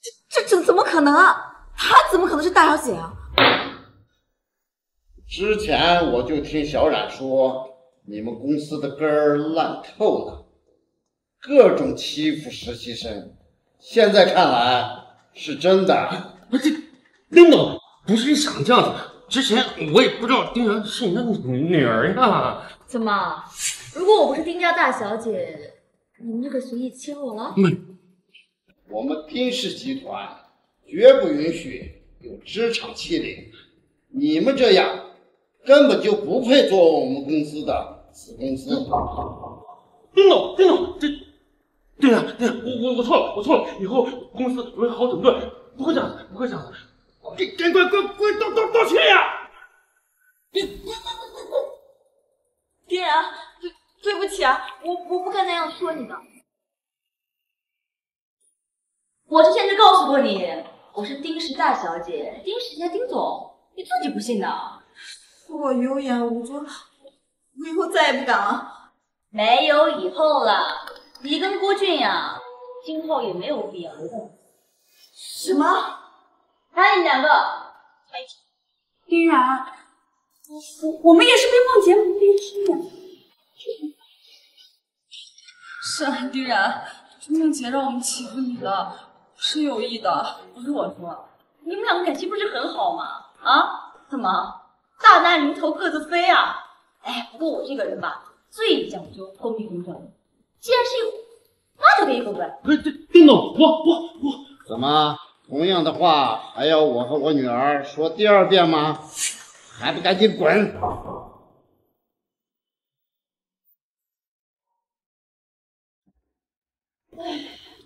这这这怎么可能啊？她怎么可能是大小姐啊？之前我就听小冉说，你们公司的根儿烂透了。 各种欺负实习生，现在看来是真的。这丁总不是你想这样子，之前我也不知道丁瑶是你的女儿呀。怎么？如果我不是丁家大小姐，你们就可随意欺负我了？嗯，我们丁氏集团绝不允许有职场欺凌，你们这样根本就不配做我们公司的子公司。丁总，丁总，这对呀、啊，对呀、啊，我我我错了，我错了，以后公司我会好好整顿，不会这样的，不会这样的。 给给滚滚滚道道道歉呀！别滚滚滚滚！丁然，对对不起啊，我我不该那样说你的。我之前就告诉过你，我是丁氏大小姐，丁氏家丁总，你自己不信的。我有眼无珠，我以后再也不敢了。没有以后了，你跟郭俊呀，今后也没有必要了。什么？ 哎，你两个，哎，丁然，我我我们也是被梦洁蒙蔽了。是啊，丁然，梦洁让我们欺负你了，是有意的。不是我说，你们两个感情不是很好吗？啊？怎么大难临头各自飞啊？哎，不过我这个人吧，最讲究公平公正。既然是有，那就给一个分。不是丁丁总，我我我怎么？ 同样的话，还要我和我女儿说第二遍吗？还不赶紧滚！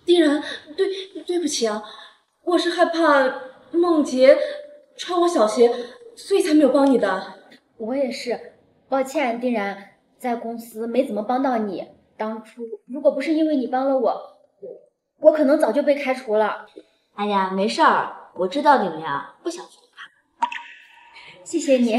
丁然，对对不起啊，我是害怕梦洁穿我小鞋，所以才没有帮你的。我也是，抱歉，丁然，在公司没怎么帮到你。当初如果不是因为你帮了我，我可能早就被开除了。 哎呀，没事儿，我知道你们呀，不想做吧。谢谢你。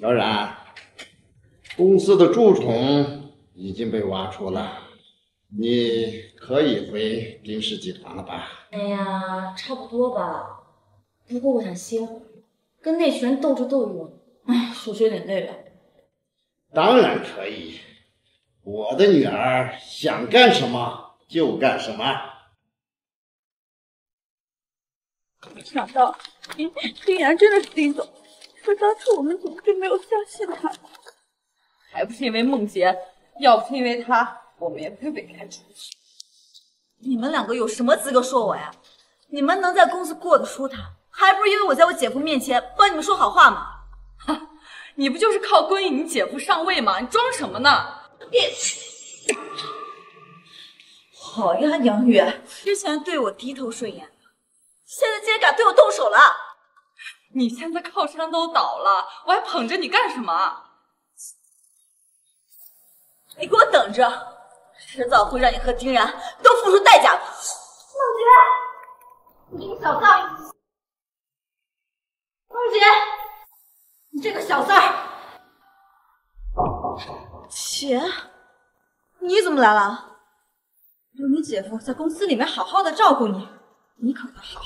小冉，公司的蛀虫已经被挖出了，你可以回丁氏集团了吧？哎呀，差不多吧。不过我想歇。 跟那群人斗智斗勇，哎，是不是有点累了？当然可以，我的女儿想干什么就干什么。没想到丁丁然真的是丁总，可当初我们怎么就没有相信他？还不是因为梦洁，要不是因为他，我们也不会被开除。你们两个有什么资格说我呀？你们能在公司过得舒坦？ 还不是因为我在我姐夫面前帮你们说好话吗？哈，你不就是靠勾引你姐夫上位吗？你装什么呢？好呀，杨宇，之前对我低头顺眼，现在竟然敢对我动手了！你现在靠山都倒了，我还捧着你干什么？你给我等着，迟早会让你和丁然都付出代价的。孟杰，你个小脏鱼！ 梦洁，你这个小三儿！姐，你怎么来了？有你姐夫在公司里面好好的照顾你，你可不好，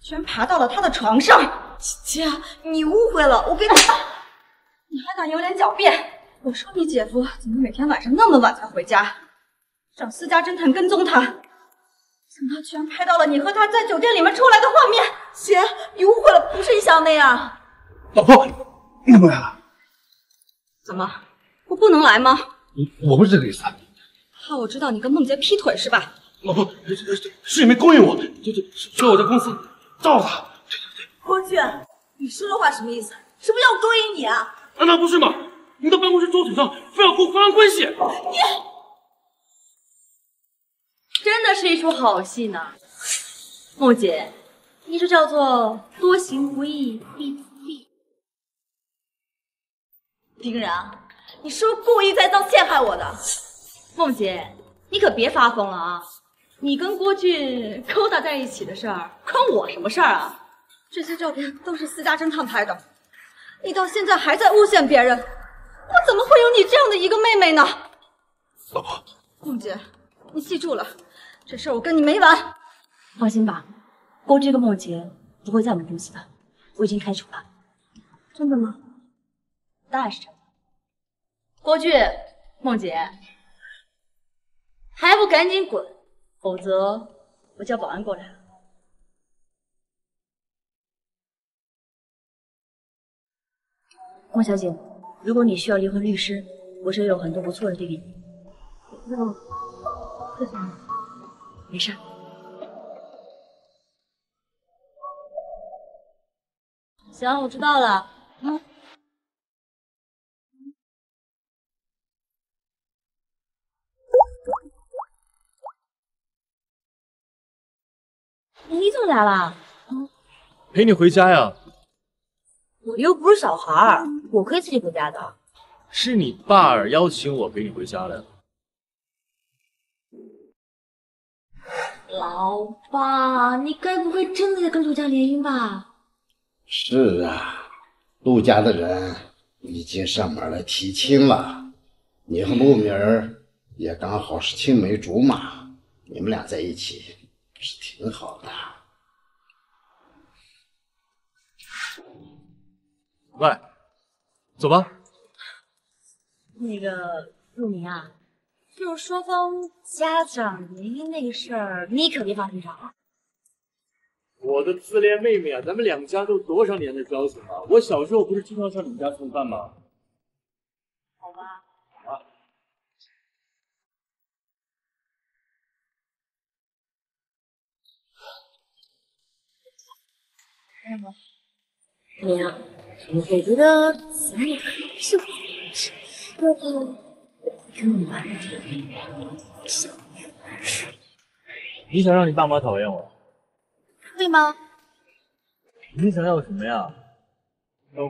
居然爬到了他的床上！姐，你误会了，我跟你……你还敢有脸狡辩？我说你姐夫怎么每天晚上那么晚才回家？找私家侦探跟踪他，怎么居然拍到了你和他在酒店里面出来的画面？ 姐，你误会了，不是你想的那样。老婆，你怎么来了？怎么，我不能来吗？我不是这个意思。怕我知道你跟梦洁劈腿是吧？老婆，是你们勾引我，就就说我在公司照顾他。对对对。郭俊，你说这话什么意思？什么叫勾引你啊？难道不是吗？你到办公室桌腿上，非要跟我发生关系。你真的是一出好戏呢，梦洁。 你这叫做多行不义必自毙。丁然，你是不是故意栽赃陷害我的？梦洁，你可别发疯了啊！你跟郭俊勾搭在一起的事儿，关我什么事儿啊？这些照片都是私家侦探拍的，你到现在还在诬陷别人，我怎么会有你这样的一个妹妹呢？老婆，梦洁，你记住了，这事儿我跟你没完。放心吧。 郭这个梦洁不会在我们公司的，我已经开除了。真的吗？当然是真的。郭俊、孟姐，还不赶紧滚，否则我叫保安过来。 孟小姐，如果你需要离婚律师，我这有很多不错的对比。那、嗯，谢谢你。没事。行，我知道了。嗯。你怎么来了？嗯、陪你回家呀。 我又不是小孩儿，我可以自己回家的。是你爸儿邀请我陪你回家的。老爸，你该不会真的在跟陆家联姻吧？是啊，陆家的人已经上门来提亲了，你和陆明儿也刚好是青梅竹马，你们俩在一起是挺好的。 喂，走吧。那个陆明啊，就是双方家长联姻那个事儿，你可别放心上啊。我的自恋妹妹啊，咱们两家都多少年的交情了、啊。我小时候不是经常上你们家蹭饭吗？好吧。好吧。干什么？怎么样？ 我觉得咱俩还是不合适，要不跟我妈相处合适。你想让你爸妈讨厌我，对吗？你想要什么呀？都。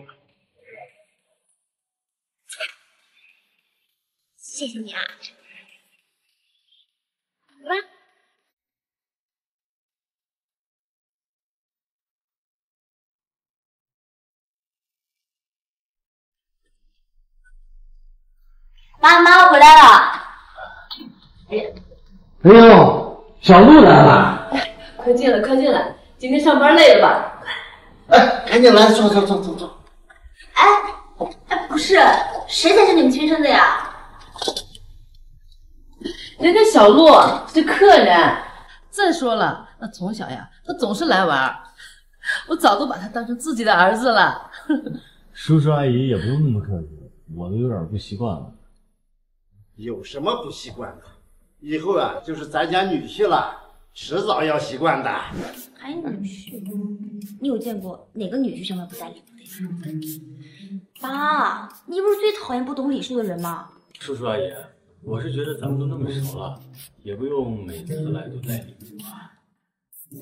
谢谢你啊，走吧。 妈妈，我回来了。哎呦，小陆来了！快进来，快进来。今天上班累了吧？哎，赶紧来，坐坐坐坐坐。哎，哎，不是，谁才是你们亲生的呀？人家小陆是客人。再说了，那从小呀，他总是来玩，我早都把他当成自己的儿子了。叔叔阿姨也不用那么客气，我都有点不习惯了。 有什么不习惯的？以后啊，就是咱家女婿了，迟早要习惯的。还女婿？你有见过哪个女婿上班不带礼物的？爸，你不是最讨厌不懂礼数的人吗？叔叔阿姨，我是觉得咱们都那么熟了，也不用每次来都带礼物吧。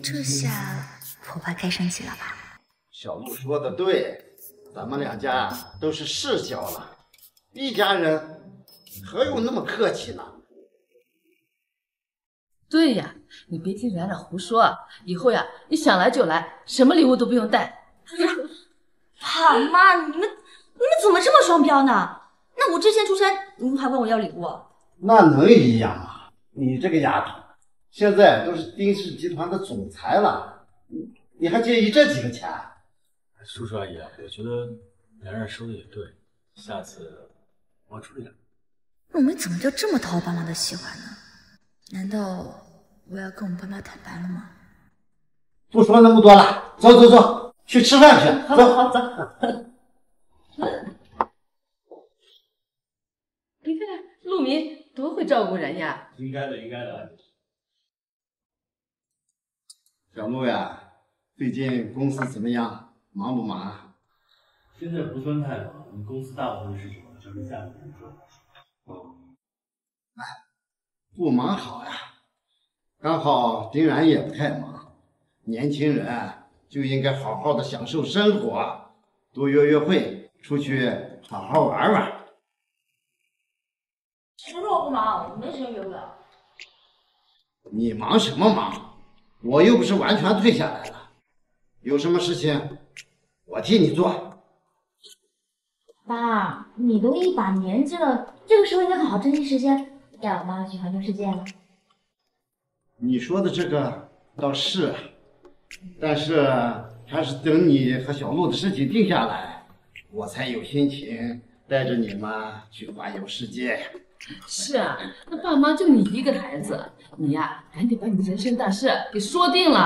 这下我爸该生气了吧？小陆说的对，咱们两家都是世交了，一家人。 何用那么客气呢？对呀，你别听咱俩胡说，以后呀，你想来就来，什么礼物都不用带。爸妈，你们你们怎么这么双标呢？那我之前出差，你们还管我要礼物？那能一样吗？你这个丫头，现在都是丁氏集团的总裁了，你你还介意这几个钱？叔叔阿姨，我觉得梁然说的也对，下次我注意点。 我们怎么就这么讨我爸妈的喜欢呢？难道我要跟我爸妈坦白了吗？不说那么多了，走走走，去吃饭去。好走好走。你看看陆明多会照顾人呀！应该的，应该的。小陆呀，最近公司怎么样？忙不忙啊？现在不算太忙，我们公司大部分的事情就是下面人做。 哎，不忙好呀，刚好丁然也不太忙。年轻人就应该好好的享受生活，多约约会，出去好好玩玩。不是我不忙，我没时间约会。你忙什么忙？我又不是完全退下来了，有什么事情我替你做。 爸，你都一把年纪了，这个时候应该好好珍惜时间，带我妈去环游世界了。你说的这个倒是，但是还是等你和小陆的事情定下来，我才有心情带着你妈去环游世界呀。是啊，那爸妈就你一个孩子，你呀、啊，赶紧把你的人生大事给说定了。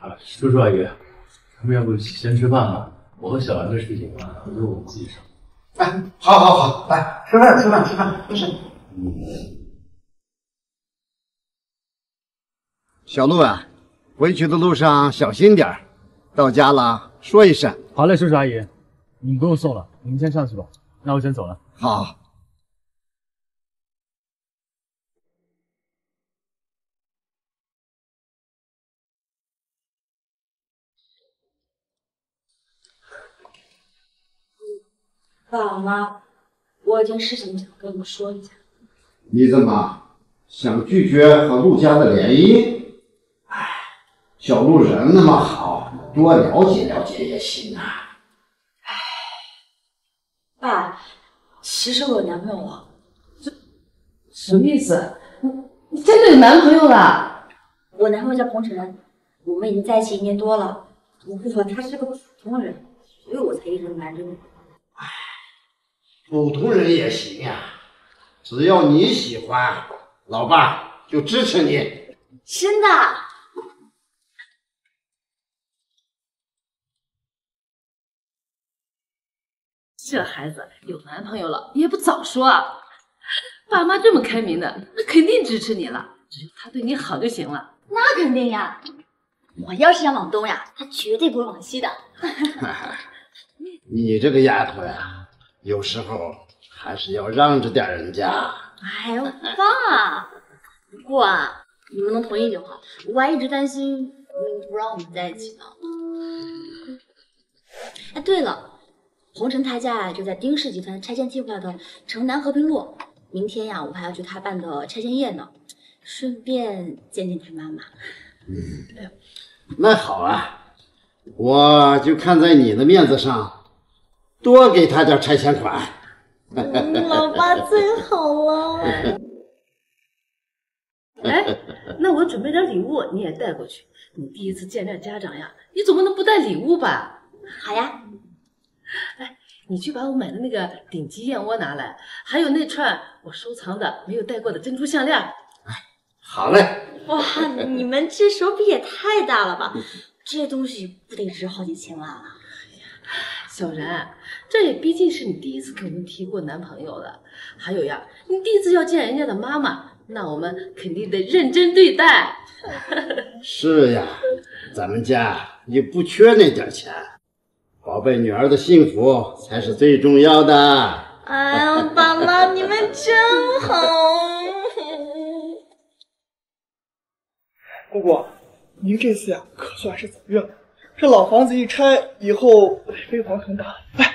啊，叔叔阿姨，咱们要不先吃饭吧？我和小兰的事情啊，都由我们自己商量。哎，好，好，好，来吃饭，吃饭，吃饭，不是。嗯。小陆啊，回去的路上小心点儿，到家了说一声。好嘞，叔叔阿姨，你们不用送了，你们先上去吧。那我先走了。好。 爸妈，我有件事情想跟你说一下。你怎么想拒绝和陆家的联姻？哎，小陆人那么好，多了解了解也行啊。哎，爸，其实我有男朋友了。这什么意思？你你真的有男朋友了？我男朋友叫彭晨，我们已经在一起一年多了。我不说他是个普通人，所以我才一直瞒着你。 哎，普通人也行呀、啊，只要你喜欢，老爸就支持你。真的？这孩子有男朋友了也不早说啊！爸妈这么开明的，那肯定支持你了。只要他对你好就行了。那肯定呀，我要是想往东呀，他绝对不会往西的。你这个丫头呀，有时候还是要让着点人家。哎呦，爸！不过啊，你们能同意就好。我还一直担心你们不让我们在一起呢。哎，对了，洪城他家就在丁氏集团拆迁计划的城南和平路。明天呀，我还要去他办的拆迁业呢，顺便见见他妈妈。嗯，那好啊。 我就看在你的面子上，多给他点拆迁款。老爸最好了。哎，那我准备点礼物，你也带过去。你第一次见面家长呀，你总不能不带礼物吧？好呀。哎，你去把我买的那个顶级燕窝拿来，还有那串我收藏的没有戴过的珍珠项链。哎，好嘞。哇，你们这手笔也太大了吧！ 这些东西不得值好几千万了、啊。哎呀，小然，这也毕竟是你第一次给我们提过男朋友了。还有呀，你第一次要见人家的妈妈，那我们肯定得认真对待。是呀，咱们家也不缺那点钱，宝贝女儿的幸福才是最重要的。哎呀，爸妈，你们真好。姑姑。 您这次呀、啊，可算是走运了。这老房子一拆以后，飞黄腾达。哎，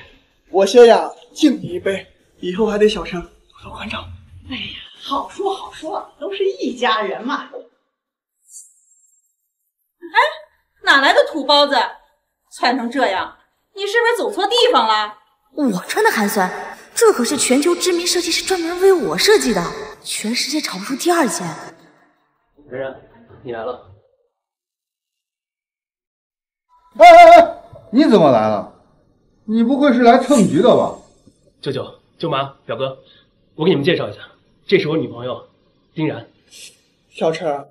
我先呀敬你一杯，以后还得小声多关照。哎呀，好说好说，都是一家人嘛。哎，哪来的土包子，窜成这样？你是不是走错地方了？我穿的寒酸，这可是全球知名设计师专门为我设计的，全世界找不出第二件。然然，你来了。 哎哎哎！你怎么来了？你不会是来蹭局的吧？舅舅、舅妈、表哥，我给你们介绍一下，这是我女朋友丁然。小陈，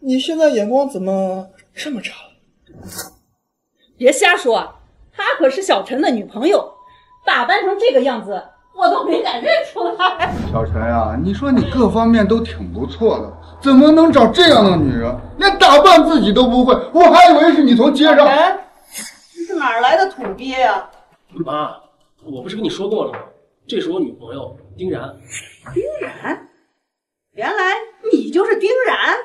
你现在眼光怎么这么差？别瞎说，她可是小陈的女朋友，打扮成这个样子，我都没敢认出来。小陈啊，你说你各方面都挺不错的。 怎么能找这样的女人？连打扮自己都不会，我还以为是你从街上。哎，你是哪来的土鳖呀？妈，我不是跟你说过了吗？这是我女朋友丁然。丁然，原来你就是丁然。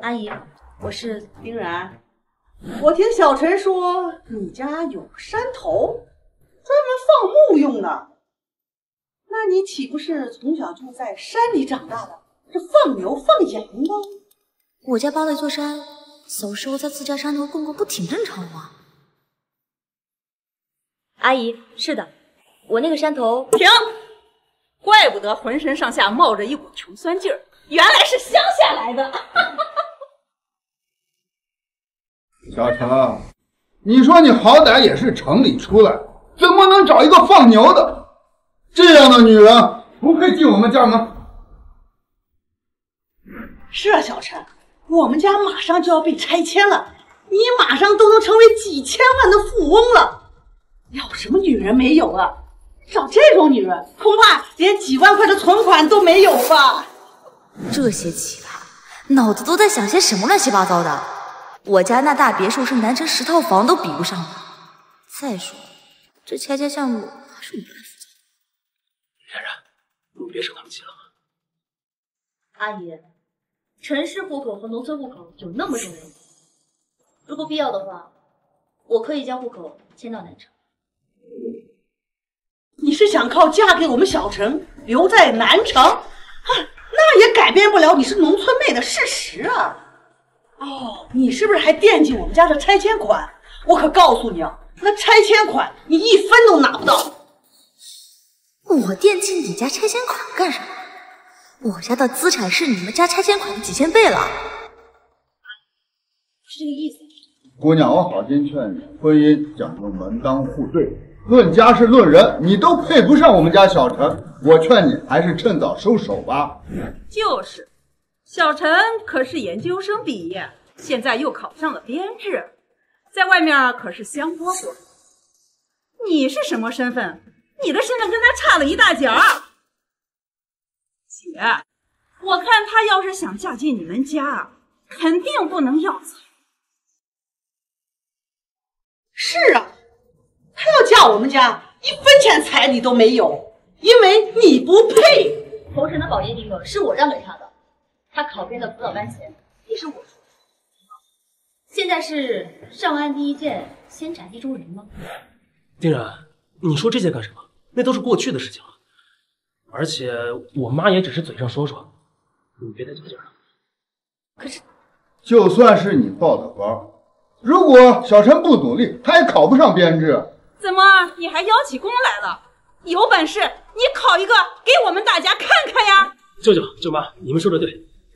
阿姨，我是丁然。我听小陈说你家有山头，专门放牧用的。 那你岂不是从小就在山里长大的？这放牛放羊的？我家包了一座山，小时候在自家山头逛逛，不挺正常的吗？阿姨，是的，我那个山头……停！怪不得浑身上下冒着一股穷酸劲儿，原来是乡下来的。小程，你说你好歹也是城里出来，怎么能找一个放牛的？这样的女人不配进我们家门。是啊，小陈，我们家马上就要被拆迁了，你马上都能成为几千万的富翁了。有什么女人没有啊？找这种女人，恐怕连几万块的存款都没有吧？这些乞丐脑子都在想些什么乱七八糟的？我家那大别墅是南城十套房都比不上的。再说，这拆迁项目还是我来负责。冉冉，你别生他们气了。阿姨，城市户口和农村户口有那么重要吗？如果必要的话，我可以将户口迁到南城。你是想靠嫁给我们小城留在南城？啊，那也改变不了你是农村妹的事实啊！哦，你是不是还惦记我们家的拆迁款？我可告诉你啊，那拆迁款你一分都拿不到。我惦记你家拆迁款干什么？我家的资产是你们家拆迁款的几千倍了。是这个意思。姑娘，我好心劝你，婚姻讲究门当户对。 论家事论人，你都配不上我们家小陈。我劝你还是趁早收手吧。就是，小陈可是研究生毕业，现在又考上了编制，在外面可是香饽饽。你是什么身份？你的身份跟他差了一大截儿。姐，我看他要是想嫁进你们家，肯定不能要财。是啊。 他要嫁我们家，一分钱彩礼都没有，因为你不配。侯晨的保研名额是我让给他的，他考编的辅导班钱也是我出的。现在是上岸第一剑，先斩地中人吗？丁然，你说这些干什么？那都是过去的事情了。而且我妈也只是嘴上说说，你别再较劲了。可是，就算是你报的官，如果小陈不努力，他也考不上编制。 怎么，你还邀起功来了？有本事你考一个给我们大家看看呀！舅舅、舅妈，你们说的对，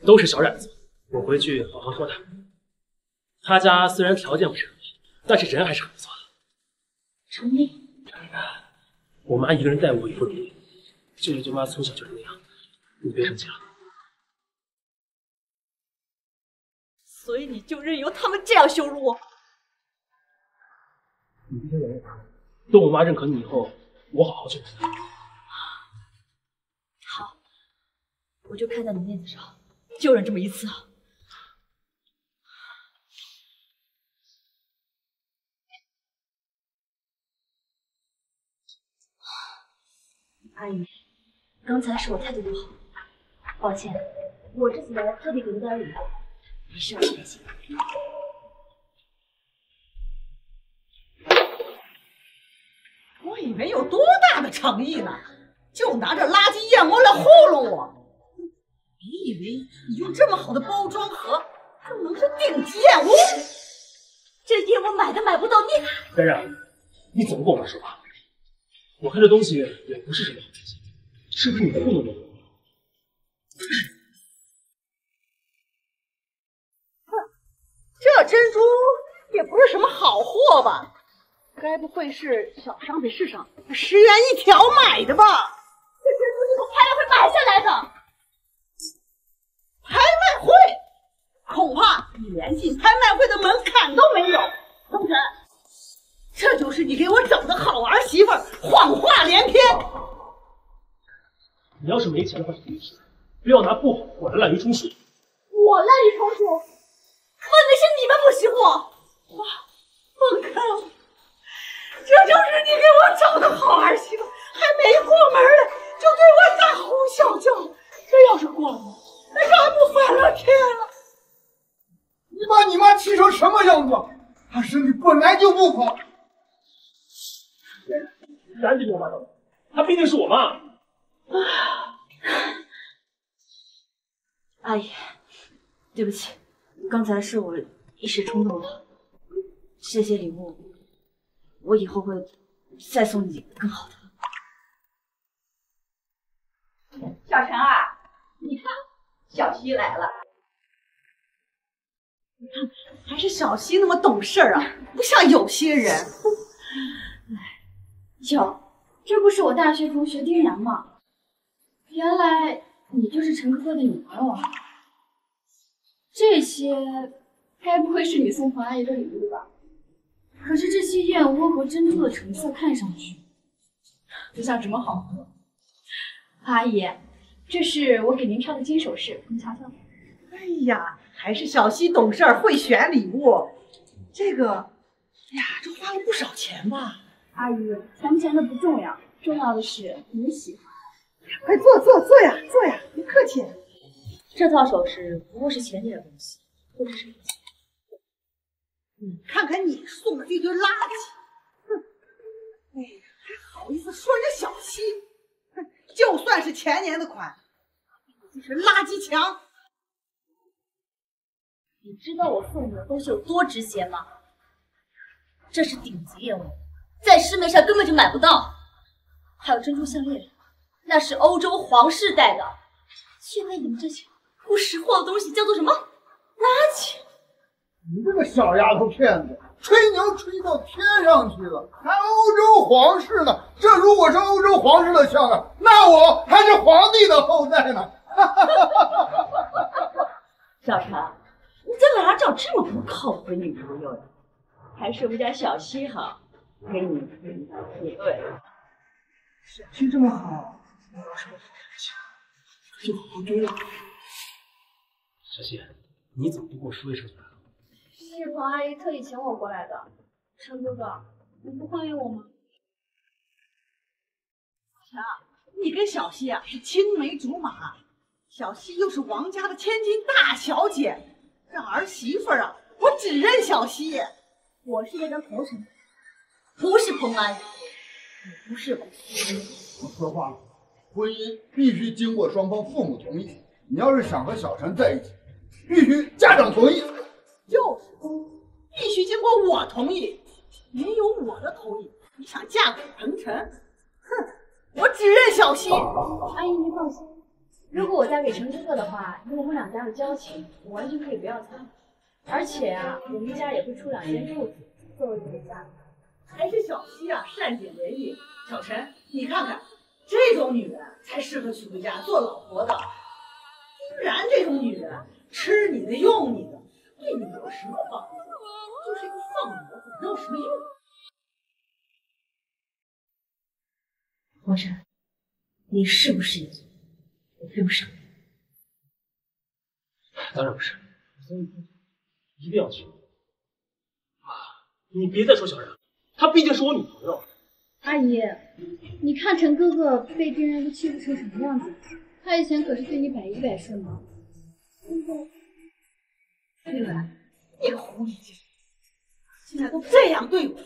都是小冉子，我回去好好说他。他家虽然条件不成立，但是人还是很不错的。成立？我妈一个人带我也不容易，舅舅、舅妈从小就是那样，你别生气了。所以你就任由他们这样羞辱我？你别来了。 等我妈认可你以后，我好好去。好，我就看在你面子上，就忍这么一次。阿姨，刚才是我态度不好，抱歉。我这次来特地给您带礼物，没事，别担心。 我以为有多大的诚意呢，就拿这垃圾燕窝来糊弄我。你以为你用这么好的包装盒，就能是顶级燕窝？这燕窝买都买不到你。冉冉，你怎么跟我妈说话？我看这东西也不是什么好东西，是不是你糊弄的我？哼，这珍珠也不是什么好货吧？ 该不会是小商品市场十元一条买的吧？这珍珠是从拍卖会买下来的。拍卖会，恐怕你连进拍卖会的门槛都没有。东辰，这就是你给我整的好儿媳妇，谎话连篇。你要是没钱的话，就别提，不要拿不好货来滥竽充数。我滥竽充数？问的是你们不识货。哇，孟康。 这就是你给我找的好儿媳妇，还没过门呢，就对我大呼小叫。这要是过了门，那还不反了天了？你把你妈气成什么样子？她身体本来就不好。赶紧给我妈道歉，她毕竟是我妈。啊、阿姨，对不起，刚才是我一时冲动了。这些礼物。 我以后会再送你更好的。小陈啊，你看，小西来了。你看，还是小西那么懂事啊，不像有些人。有，这不是我大学同学丁然吗？原来你就是陈珂珂的女朋友啊！这些该不会是你送黄阿姨的礼物吧？可是这些燕窝和珍珠的成色看上去不像什么好喝。阿姨，这是我给您挑的金首饰，您瞧瞧。哎呀，还是小溪懂事儿，会选礼物。这个，哎呀，这花了不少钱吧？ 阿姨，钱不钱的不重要，重要的是你喜欢。快坐坐坐呀，坐呀，别客气。这套首饰不过是钱这点东西，不值什么钱。嗯，看看你送的这堆垃圾，哼！哎呀，还好意思说人家小溪？哼，就算是前年的款，你就是垃圾墙。你知道我送你的东西有多值钱吗？这是顶级燕窝。 在市面上根本就买不到，还有珍珠项链，那是欧洲皇室戴的，却被你们这些不识货的东西叫做什么垃圾！你这个小丫头片子，吹牛吹到天上去了，还欧洲皇室呢？这如果是欧洲皇室的项链，那我还是皇帝的后代呢！小陈，你在哪找这么不靠谱的女朋友呀？还是我们家小溪好。 给你评价评论，小溪这么好，我有什么不开心？这个不对了。小溪，你怎么不跟我说一声呢？是黄阿姨特意请我过来的。陈哥哥，你不欢迎我吗？强，你跟小溪啊是青梅竹马，小溪又是王家的千金大小姐，这儿媳妇啊，我只认小溪。我是那个头城。 不是彭阿姨，你不是吧？我说话了，婚姻必须经过双方父母同意。你要是想和小陈在一起，必须家长同意。就是，必须经过我同意。没有我的同意，你想嫁给彭晨？哼，我只认小溪。阿姨您放心，如果我嫁给陈哥哥的话，以我们两家的交情，我完全可以不要他。而且啊，我们家也会出两间住子作为陪嫁。 还是小溪啊，善解人意。小陈，你看看，这种女人才适合娶回家做老婆的。居然这种女人吃你的用你的，对你没有什么帮助，就是一个放牛的，没有什么用。黄晨，你是不是也配不上？当然不是，一定要娶。妈，你别再说小冉。 她毕竟是我女朋友，阿姨，你看陈哥哥被丁然都欺负成什么样子？他以前可是对你百依百顺的。现在，丁然，你个狐狸精，现在都这样对我，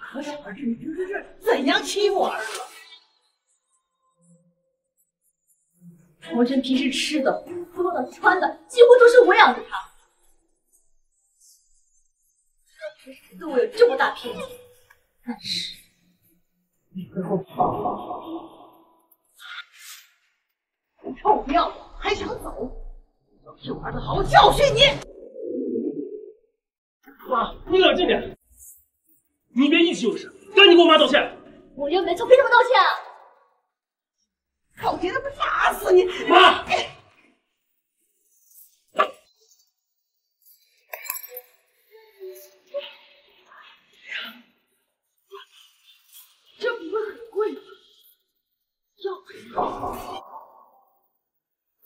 可想而知你平时是怎样欺负我儿子。我真平时吃的、喝的、穿的，几乎都是我养着他，对我有这么大偏见。 但是，你最后臭不要脸，还想走？小心玩的好，我教训你！妈，你冷静点，你别意气用事，赶紧给我妈道歉！我又没错，凭什么道歉啊？看我今天不打死你！妈！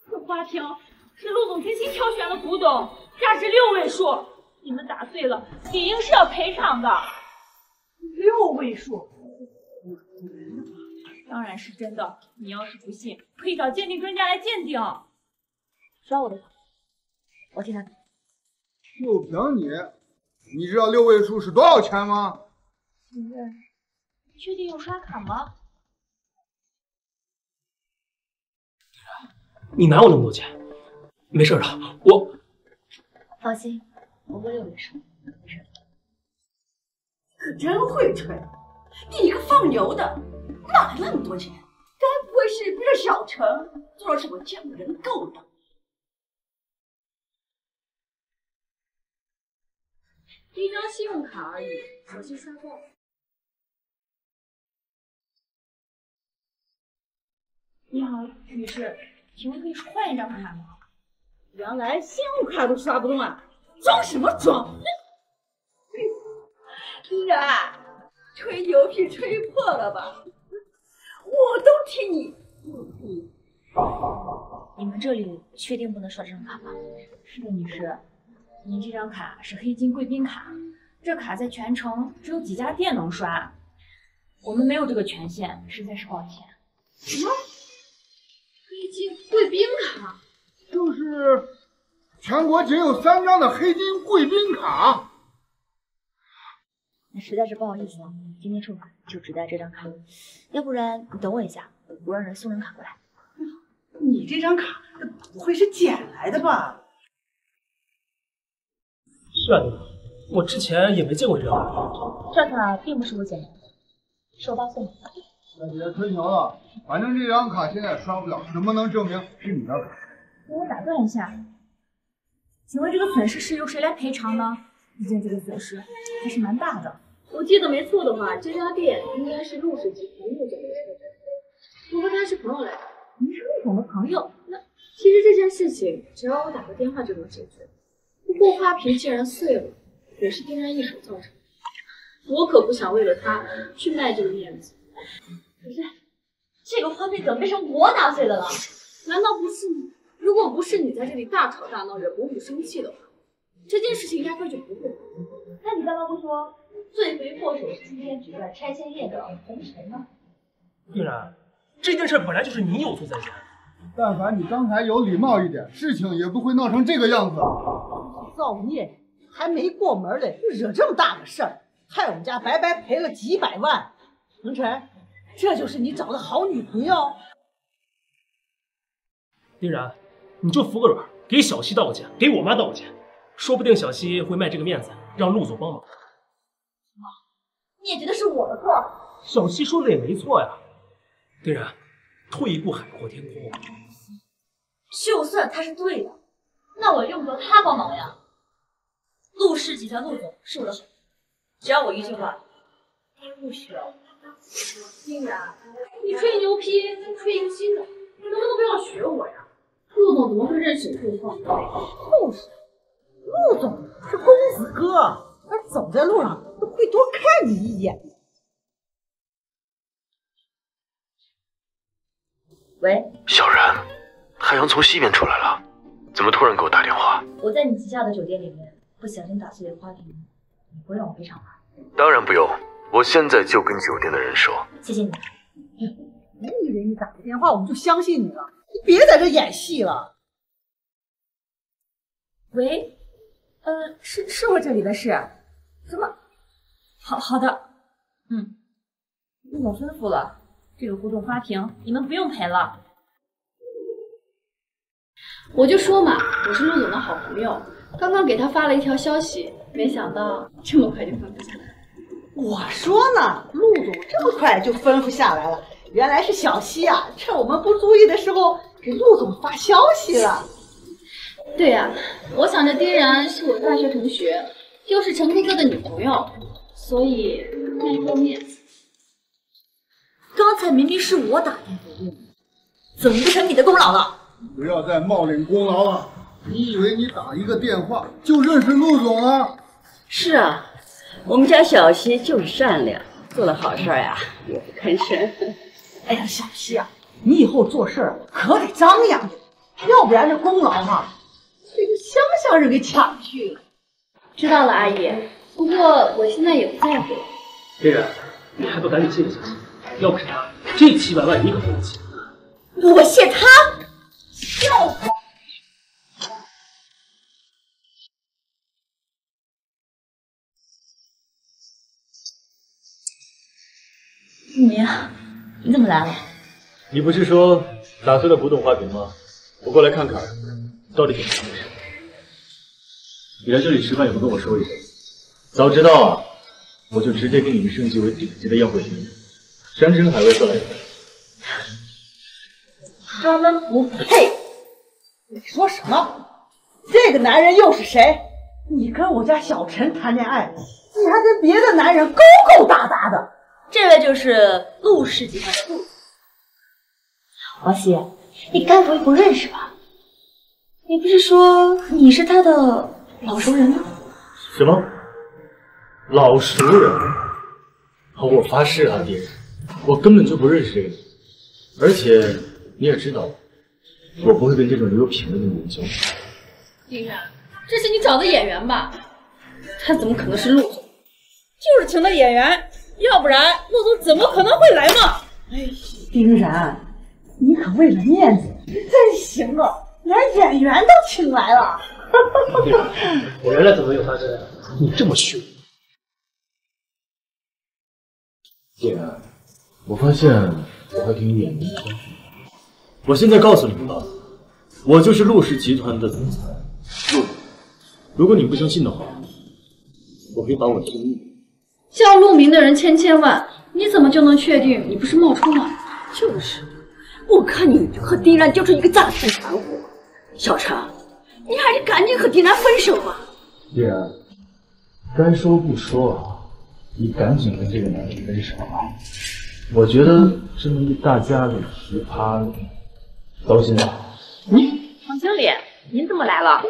这花瓶是陆总精心挑选的古董，价值六位数，你们打碎了，理应是要赔偿的。六位数，当然是真的。你要是不信，可以找鉴定专家来鉴定。抓我的，我替他。就凭你，你知道六位数是多少钱吗？主任，你确定用刷卡吗？ 你哪有那么多钱？没事的，我放心，我不会有事，没事。可真会吹！你一个放牛的，哪来那么多钱？该不会是逼着小陈做了什么见不人的勾当？一张信用卡而已，手机刷爆。你好，女士，请问可以换一张卡吗？原来信用卡都刷不动啊，装什么装？居然吹牛皮吹破了吧？我都听你。嗯、你们这里确定不能刷这张卡吗？是的，女士，您这张卡是黑金贵宾卡，这卡在全城只有几家店能刷，我们没有这个权限，实在是抱歉。什么？黑金贵宾卡？就是全国仅有三张的黑金贵宾卡。 那实在是不好意思了，今天处罚就只带这张卡，要不然你等我一下，我让人送张卡过来。你这张卡不会是捡来的吧？是啊，我之前也没见过这张卡。这卡并不是我捡来的，是我爸送的。那别吹牛了，反正这张卡现在刷不了，能不能证明是你的卡？我打断一下，请问这个损失是由谁来赔偿呢？毕竟这个损失还是蛮大的。 我记得没错的话，这家店应该是陆氏集团陆总的车站，我和他是朋友来着。您是陆总的朋友？那其实这件事情只要我打个电话就能解决。不过花瓶既然碎了，也是丁然一手造成的。我可不想为了他去卖这个面子。不是，这个花瓶怎么变成我打碎的了？难道不是你？如果不是你在这里大吵大闹、惹母女生气的话，这件事情压根就不会。那你干嘛不说？ 罪魁祸首是今天举办拆迁宴的红尘呢。丁然，这件事本来就是你有错在先。但凡你刚才有礼貌一点，事情也不会闹成这个样子。造孽，还没过门嘞，就惹这么大的事儿，害我们家白白赔了几百万。红尘，这就是你找的好女朋友？丁然，你就服个软，给小西道个歉，给我妈道个歉，说不定小西会卖这个面子，让陆总帮忙。 你也觉得是我的错？小西说的也没错呀。丁然，退一步海阔天空。就算他是对的，那我也用不着他帮忙呀。陆氏集团陆总是我的手，只要我一句话，不许。丁然，你吹牛批跟吹迎新的，能不能不要学我呀？陆总怎么会认识你这么多年？就是，陆总是公子哥。 而走在路上都会多看你一眼。喂，小然，海洋从西边出来了，怎么突然给我打电话？我在你旗下的酒店里面不小心打碎了花瓶，你不会让我赔偿吧？当然不用，我现在就跟酒店的人说。谢谢你。你以为你打个电话我们就相信你了？你别在这演戏了。喂。 呃，是是我这里的事，什么？好好的，嗯，陆总吩咐了，这个古董花瓶你们不用赔了。我就说嘛，我是陆总的好朋友，刚刚给他发了一条消息，没想到这么快就吩咐下来。我说呢，陆总这么快就吩咐下来了，原来是小西啊，趁我们不注意的时候给陆总发消息了。 对呀、啊，我想着丁然是我大学同学，又是陈飞哥的女朋友，所以卖肉面子。刚才明明是我打电话问你，怎么不成你的功劳了？不要再冒领功劳了！你以为你打一个电话就认识陆总了？是啊，我们家小西就是善良，做了好事呀、啊、也不吭声。哎呀，小西啊，你以后做事可得张扬点，要不然这功劳哈。 被个乡下人给抢去了，知道了，阿姨。不过我现在也不在乎了。别人，你还不赶紧谢谢小西？要不是他，这七百万你可付不起。我谢他，笑话！陆明，你怎么来了？你不是说打碎了古董花瓶吗？我过来看看。 到底怎么回事？你来这里吃饭也不跟我说一声，早知道啊，我就直接给你们升级为顶级的宴会厅，山珍海味各来一份。他们不配！你说什么？这个男人又是谁？你跟我家小陈谈恋爱，你还跟别的男人勾勾搭搭的。这位就是陆氏集团的陆。华西，你该不会不认识吧？你不是说你是他的老熟人吗？什么？老熟人？我发誓啊，爹，我根本就不认识这个人，而且你也知道，我不会跟这种没有品味的女人交往。林然，这是你找的演员吧？他怎么可能是陆总？就是请的演员，要不然陆总怎么可能会来嘛？哎，林然，你可为了面子，真行啊，连演员都请来了。我原来怎么没有发现你这么虚伪？姐，我发现我还挺有眼力的。我现在告诉你们吧，我就是陆氏集团的总裁陆总。如果你不相信的话，我可以把我的秘密。叫陆明的人千千万，你怎么就能确定你不是冒充啊？就是，我看你和丁然就是一个大死团伙。小陈，你还是赶紧和丁然分手吧。丁然，该说不说，你赶紧跟这个男人分手吧。我觉得这么一大家子奇葩，糟心了。你，王经理，您怎么来了？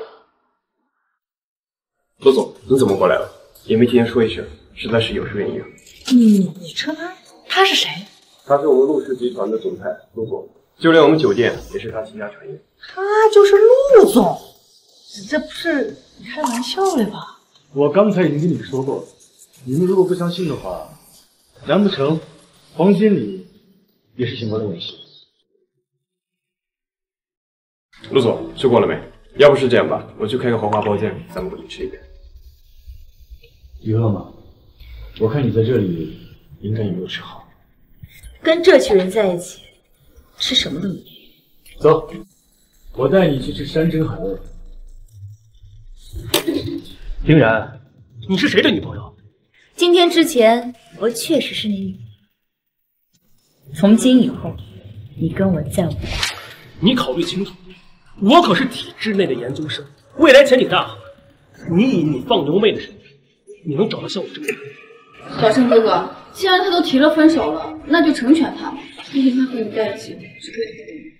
陆总，你怎么过来了？也没提前说一声，实在是有失远迎。你你称他？他是谁？他是我们陆氏集团的总裁陆总，就连我们酒店也是他旗下产业。他就是陆总？你这不是你开玩笑嘞吧？我刚才已经跟你们说过了，你们如果不相信的话，难不成黄经理也是相关的人士？陆总，吃过了没？要不是这样吧，我去开个豪华包间，咱们过去吃一顿。你饿吗？我看你在这里应该也没有吃好。跟这群人在一起，吃什么都没用。走，我带你去吃山珍海味。丁然，你是谁的女朋友？今天之前，我确实是你女朋友。从今以后，你跟我再无关。你考虑清楚，我可是体制内的研究生，未来前景大好。你以你放牛妹的身份。你能找到像我这个人？小盛哥哥，既然他都提了分手了，那就成全他吧。毕竟他和你在一起是对的。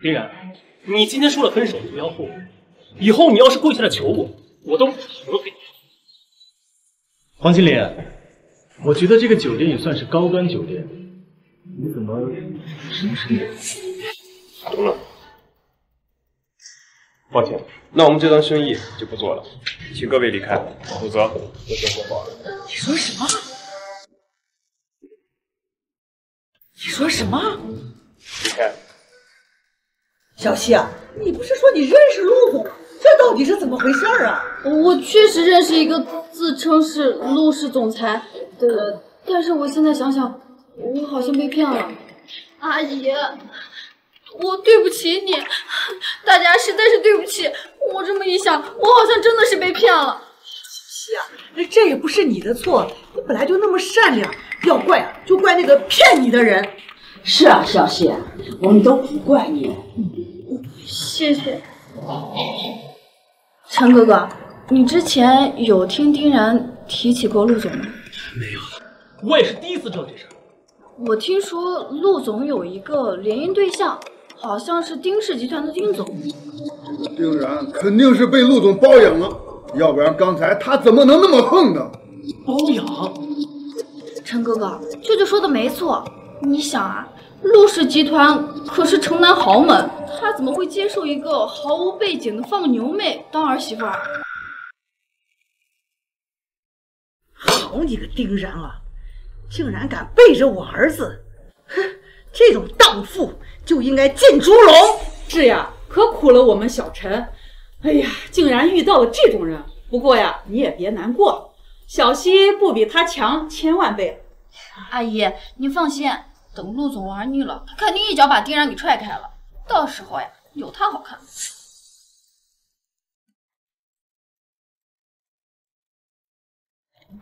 丁然，你今天说了分手，你不要后悔。以后你要是跪下来求我，我都不可能给你。黄经理，我觉得这个酒店也算是高端酒店，你怎么什么事？懂了。抱歉，那我们这单生意就不做了，请各位离开，否则我就不报了。你说什么？你说什么？离开。小希啊，你不是说你认识陆总吗？这到底是怎么回事啊？我确实认识一个自称是陆氏总裁的，但是我现在想想，我好像被骗了。阿姨。我对不起你，大家实在是对不起。我这么一想，我好像真的是被骗了。小希啊，这也不是你的错，你本来就那么善良，要怪啊就怪那个骗你的人。是啊，小希，我们都不怪你。嗯、谢谢。陈哥哥，你之前有听丁然提起过陆总吗？没有，我也是第一次知道这事儿。我听说陆总有一个联姻对象。好像是丁氏集团的丁总，这个丁然肯定是被陆总包养了，要不然刚才他怎么能那么横呢？包养？陈哥哥，舅舅说的没错。你想啊，陆氏集团可是城南豪门，他怎么会接受一个毫无背景的放牛妹当儿媳妇儿？好你个丁然啊，竟然敢背着我儿子！哼，这种荡妇！就应该进猪笼！是呀，可苦了我们小陈。哎呀，竟然遇到了这种人。不过呀，你也别难过，小希不比他强千万倍。阿姨，您放心，等陆总玩腻了，他肯定一脚把丁然给踹开了。到时候呀，有他好看。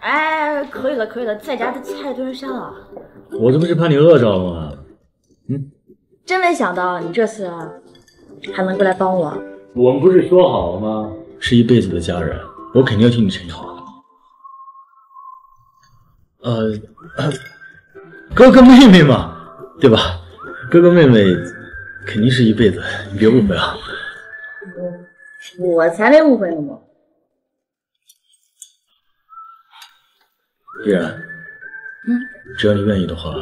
哎，可以了，可以了，在家的菜都删了。我这不是怕你饿着了吗？嗯。真没想到你这次还能过来帮我。我们不是说好了吗？是一辈子的家人，我肯定要替你撑腰。呃，哥哥妹妹嘛，对吧？哥哥妹妹肯定是一辈子，你别误会啊。我我才没误会呢嘛。依然，嗯，只要你愿意的话，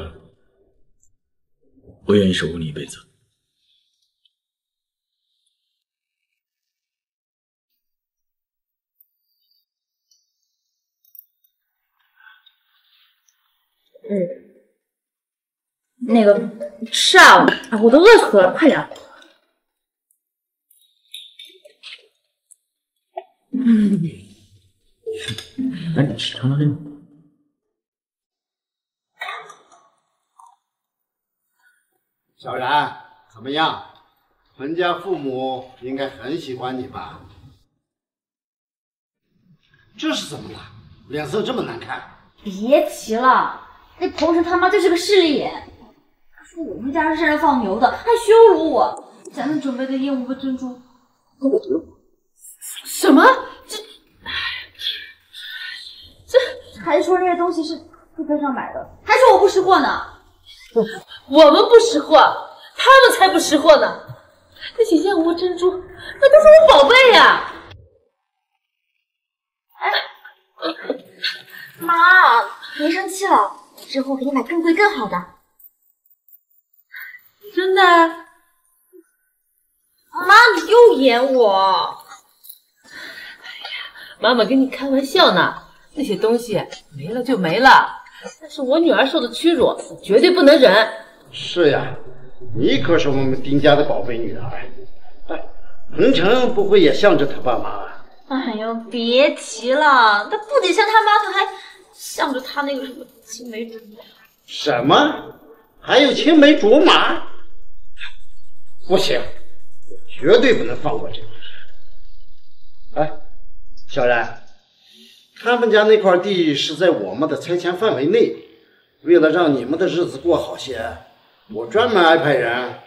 我愿意守护你一辈子。 嗯，那个吃啊！我都饿死了，快点！嗯，赶紧吃，尝尝这个。小然，怎么样？彭家父母应该很喜欢你吧？这是怎么了？脸色这么难看？别提了。 那彭神他妈就是个势利眼，说我们家是山上放牛的，还羞辱我。咱们准备的鹦鹉和珍珠，什么？这这还说这些东西是地摊上买的，还说我不识货呢。我们不识货，他们才不识货呢。那些鹦鹉和珍珠，那都是我宝贝呀。哎，妈，别生气了。 之后给你买更贵更好的，真的？妈，你又演我！哎呀，妈妈跟你开玩笑呢。那些东西没了就没了，那是我女儿受的屈辱，绝对不能忍。是呀，你可是我们丁家的宝贝女儿。哎，彭程不会也向着他爸妈？哎呦，别提了，他不仅像他妈，他还…… 向着他那个什么青梅竹马，什么？还有青梅竹马？不行，我绝对不能放过这个事。哎，小然，他们家那块地是在我们的拆迁范围内，为了让你们的日子过好些，我专门安排人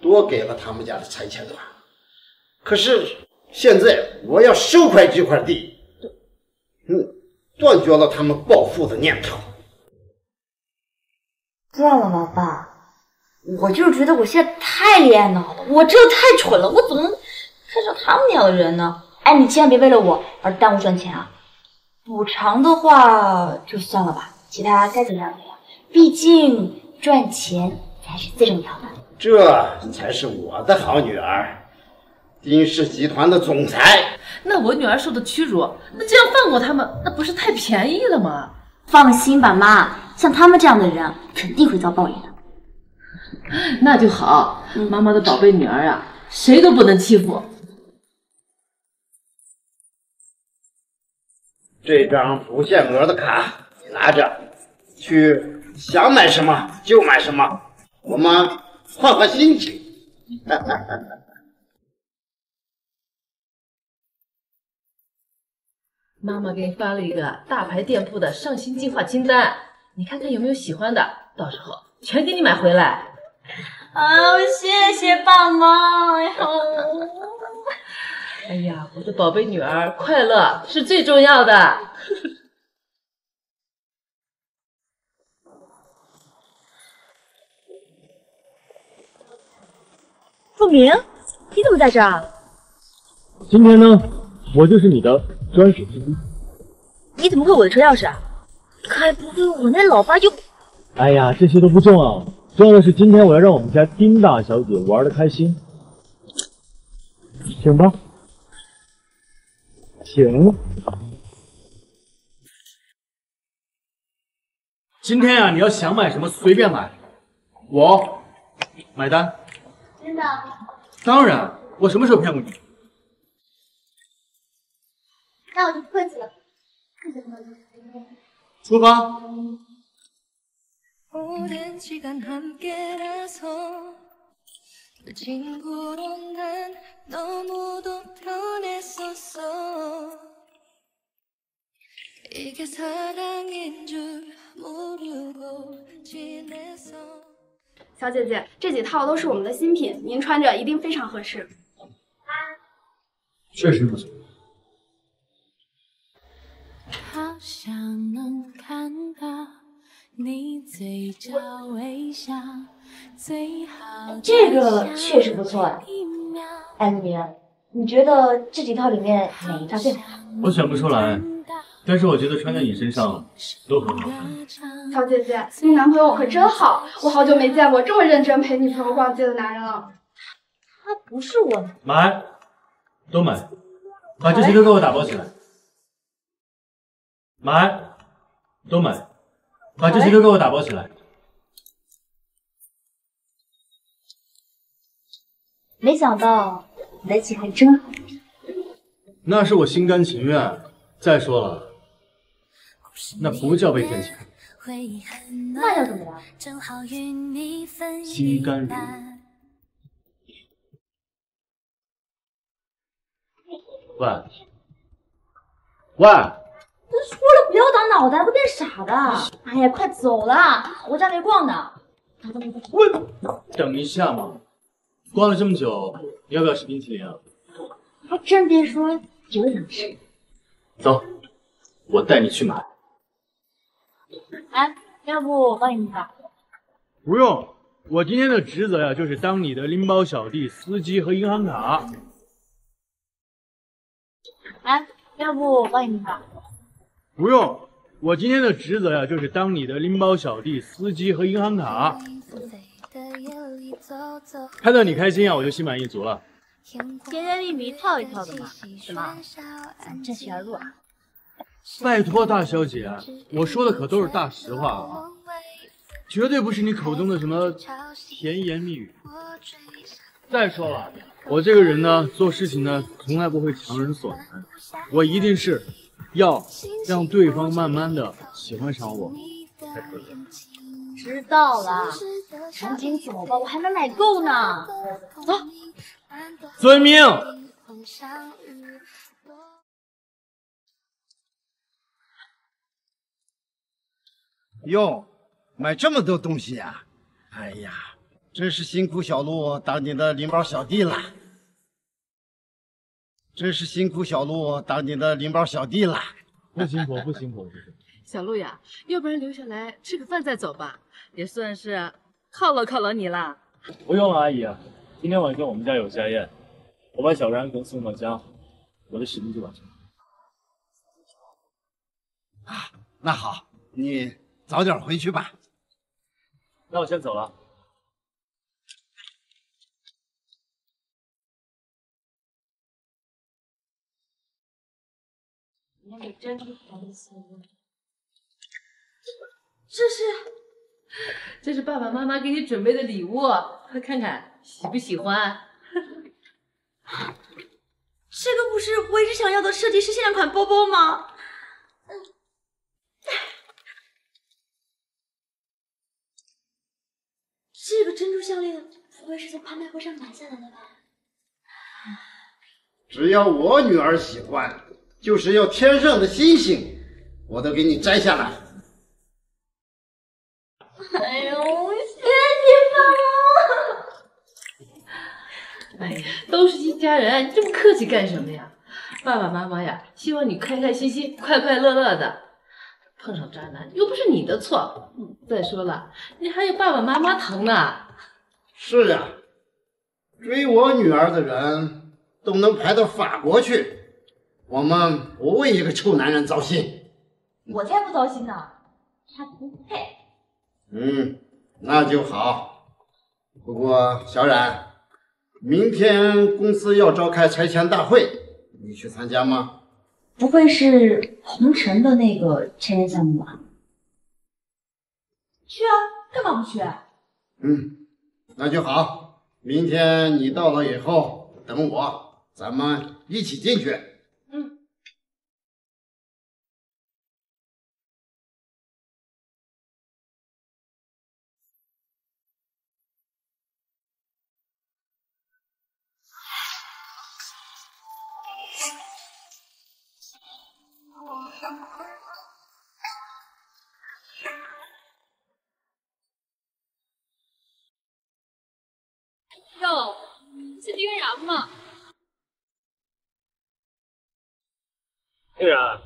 多给了他们家的拆迁款。可是现在我要收回这块地，嗯。 断绝了他们暴富的念头。算了吧，爸，我就是觉得我现在太恋爱脑了，我真的太蠢了，我怎么能看上他们那样的人呢？哎，你千万别为了我而耽误赚钱啊！补偿的话就算了吧，其他该怎么样怎么样，毕竟赚钱才是最重要的。这才是我的好女儿。 丁氏集团的总裁，那我女儿受的屈辱，那这样放过他们，那不是太便宜了吗？放心吧，妈，像他们这样的人肯定会遭报应的。那就好，妈妈的宝贝女儿啊，谁都不能欺负。这张不限额的卡你拿着，去想买什么就买什么，我们换换心情。哈哈哈。 妈妈给你发了一个大牌店铺的上新计划清单，你看看有没有喜欢的，到时候全给你买回来。哦，谢谢爸妈！哎呀，哎呀，我的宝贝女儿，快乐是最重要的。凤鸣，你怎么在这儿？今天呢，我就是你的。 专属司机，你怎么会我的车钥匙啊？该不会我那老爸又……哎呀，这些都不重要，重要的是今天我要让我们家丁大小姐玩的开心，请吧，请。今天啊，你要想买什么随便买，我买单。真的？当然，我什么时候骗过你？ 那我就不客气了。出发。小姐姐，这几套都是我们的新品，您穿着一定非常合适。确实不错。 好想能看到你嘴角微笑，最好的这个确实不错啊。艾米，你觉得这几套里面哪一套最好？我选不出来，但是我觉得穿在你身上都很好看。乔姐姐，你男朋友可真好，我好久没见过这么认真陪女朋友逛街的男人了。他不是我买，都买，把这些都给我打包起来。买，都买。 把这些都给我打包起来。没想到雷姐还真好。那是我心甘情愿。再说了，那不叫被骗钱。那要怎么了？心甘情愿。喂，喂。 说了不要打脑袋，会变傻的。哎呀，快走了，我这还没逛呢。我等一下嘛，逛了这么久，你要不要吃冰淇淋啊？还真别说，有想吃。走，我带你去买。哎，要不我帮你拎吧？不用，我今天的职责呀，就是当你的拎包小弟、司机和银行卡。哎，要不我帮你拎吧？ 不用，我今天的职责呀、啊，就是当你的拎包小弟、司机和银行卡。看到你开心啊，我就心满意足了。甜言蜜语一套一套的嘛，怎么趁虚而入啊？拜托大小姐，我说的可都是大实话啊，绝对不是你口中的什么甜言蜜语。再说了，我这个人呢，做事情呢，从来不会强人所难，我一定是。 要让对方慢慢的喜欢上我才可以。知道了，赶紧走吧，我还没买够呢。走。遵命。哟，买这么多东西呀、啊！哎呀，真是辛苦小鹿当你的拎包小弟了。 真是辛苦小鹿当你的拎包小弟了，不辛苦不辛苦。小鹿呀，要不然留下来吃个饭再走吧，也算是犒劳犒劳你啦。不用了，阿姨，今天晚上我们家有家宴，我把小然给送到家，我的使命就完成了。啊，那好，你早点回去吧。那我先走了。 你真疼死我！这是，这是爸爸妈妈给你准备的礼物，看看喜不喜欢？这个不是我一直想要的设计师限量款包包吗？这个珍珠项链不会是从拍卖会上买下来的吧？只要我女儿喜欢。 就是要天上的星星，我都给你摘下来。哎呦，谢谢爸妈！哎呀，都是一家人，你这么客气干什么呀？爸爸妈妈呀，希望你开开心心、快快乐乐的。碰上渣男又不是你的错，再说了，你还有爸爸妈妈疼呢。是啊，追我女儿的人都能排到法国去。 我们不为一个臭男人糟心，我才不糟心呢，他不配。嗯，那就好。不过小冉，明天公司要召开拆迁大会，你去参加吗？不会是红尘的那个拆迁项目吧？去啊，干嘛不去？嗯，那就好。明天你到了以后，等我，咱们一起进去。 哟，是丁然吗？丁然，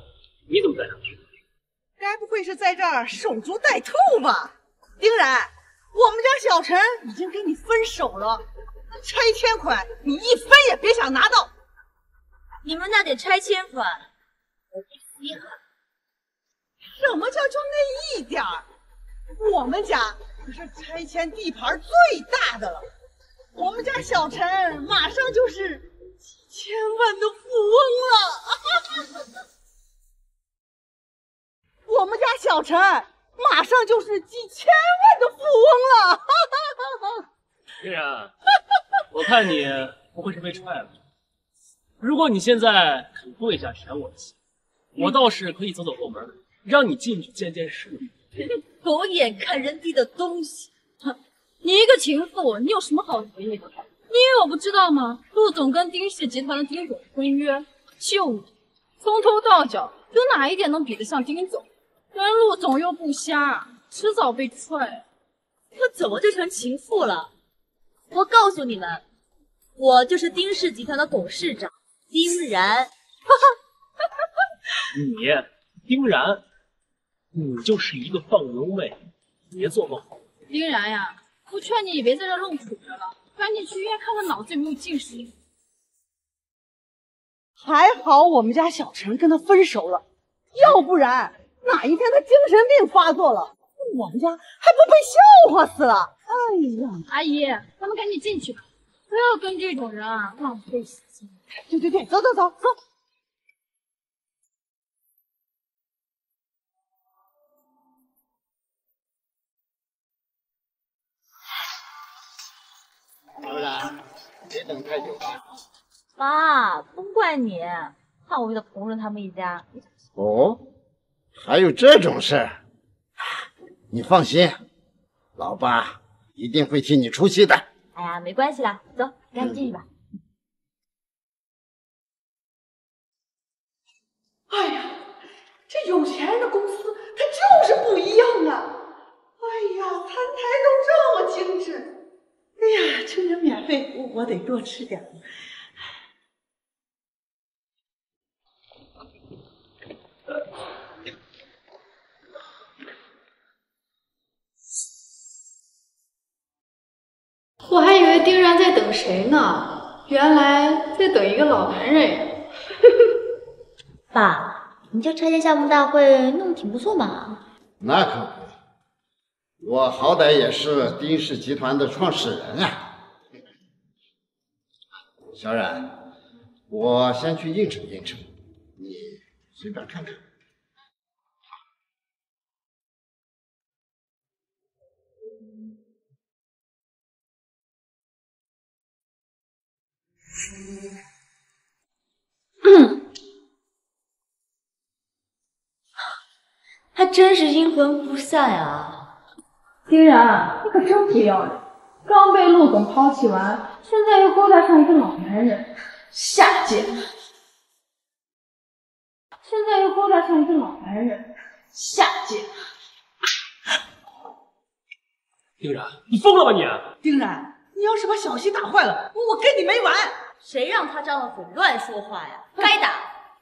你怎么在这？该不会是在这儿守株待兔吧？丁然，我们家小陈已经跟你分手了，拆迁款你一分也别想拿到。你们那点拆迁款，我不稀罕。什么叫就那一点儿？我们家可是拆迁地盘最大的了，我们家小陈马上就是几千万的富翁了。我们家小陈马上就是几千万的富翁了，哈哈！依然，我看你不会是被踹了。如果你现在肯跪下舔我的心，我倒是可以走走后门，让你进去见见世面。狗眼看人低的东西，哼！你一个情妇，你有什么好主意的？你以为我不知道吗？陆总跟丁氏集团的丁总婚约，就你从头到脚有哪一点能比得上丁总？ 人陆总又不瞎，迟早被踹，他怎么就成情妇了？我告诉你们，我就是丁氏集团的董事长丁然。你丁然，你就是一个放牛妹，别做梦。丁然呀，我劝你也别在这愣杵着了，赶紧去医院看看脑子有没有近视。还好我们家小陈跟他分手了，要不然。 哪一天他精神病发作了，我们家还不被笑话死了？哎呀，阿姨，咱们赶紧进去吧，不要跟这种人啊浪费时间。对对对，走走走走。悠然，别等太久了。爸，不怪你，怕我为了同仁他们一家。哦。 还有这种事？你放心，老爸一定会替你出气的。哎呀，没关系啦，走，赶紧进去吧。嗯、哎呀，这有钱人的公司它就是不一样啊！哎呀，餐台都这么精致，哎呀，趁着免费，我我得多吃点。 我还以为丁然在等谁呢，原来在等一个老男人呀！爸，你这拆迁项目大会弄得挺不错嘛。那可不，我好歹也是丁氏集团的创始人啊。小冉，我先去应酬应酬，你随便看看。 嗯，还真是阴魂不散啊！丁然，你可真不要脸，刚被陆总抛弃完，现在又勾搭上一个老男人，下贱！现在又勾搭上一个老男人，下贱！丁然，你疯了吧你！丁然，你要是把小溪打坏了，我跟你没完！ 谁让他张了嘴乱说话呀？该打！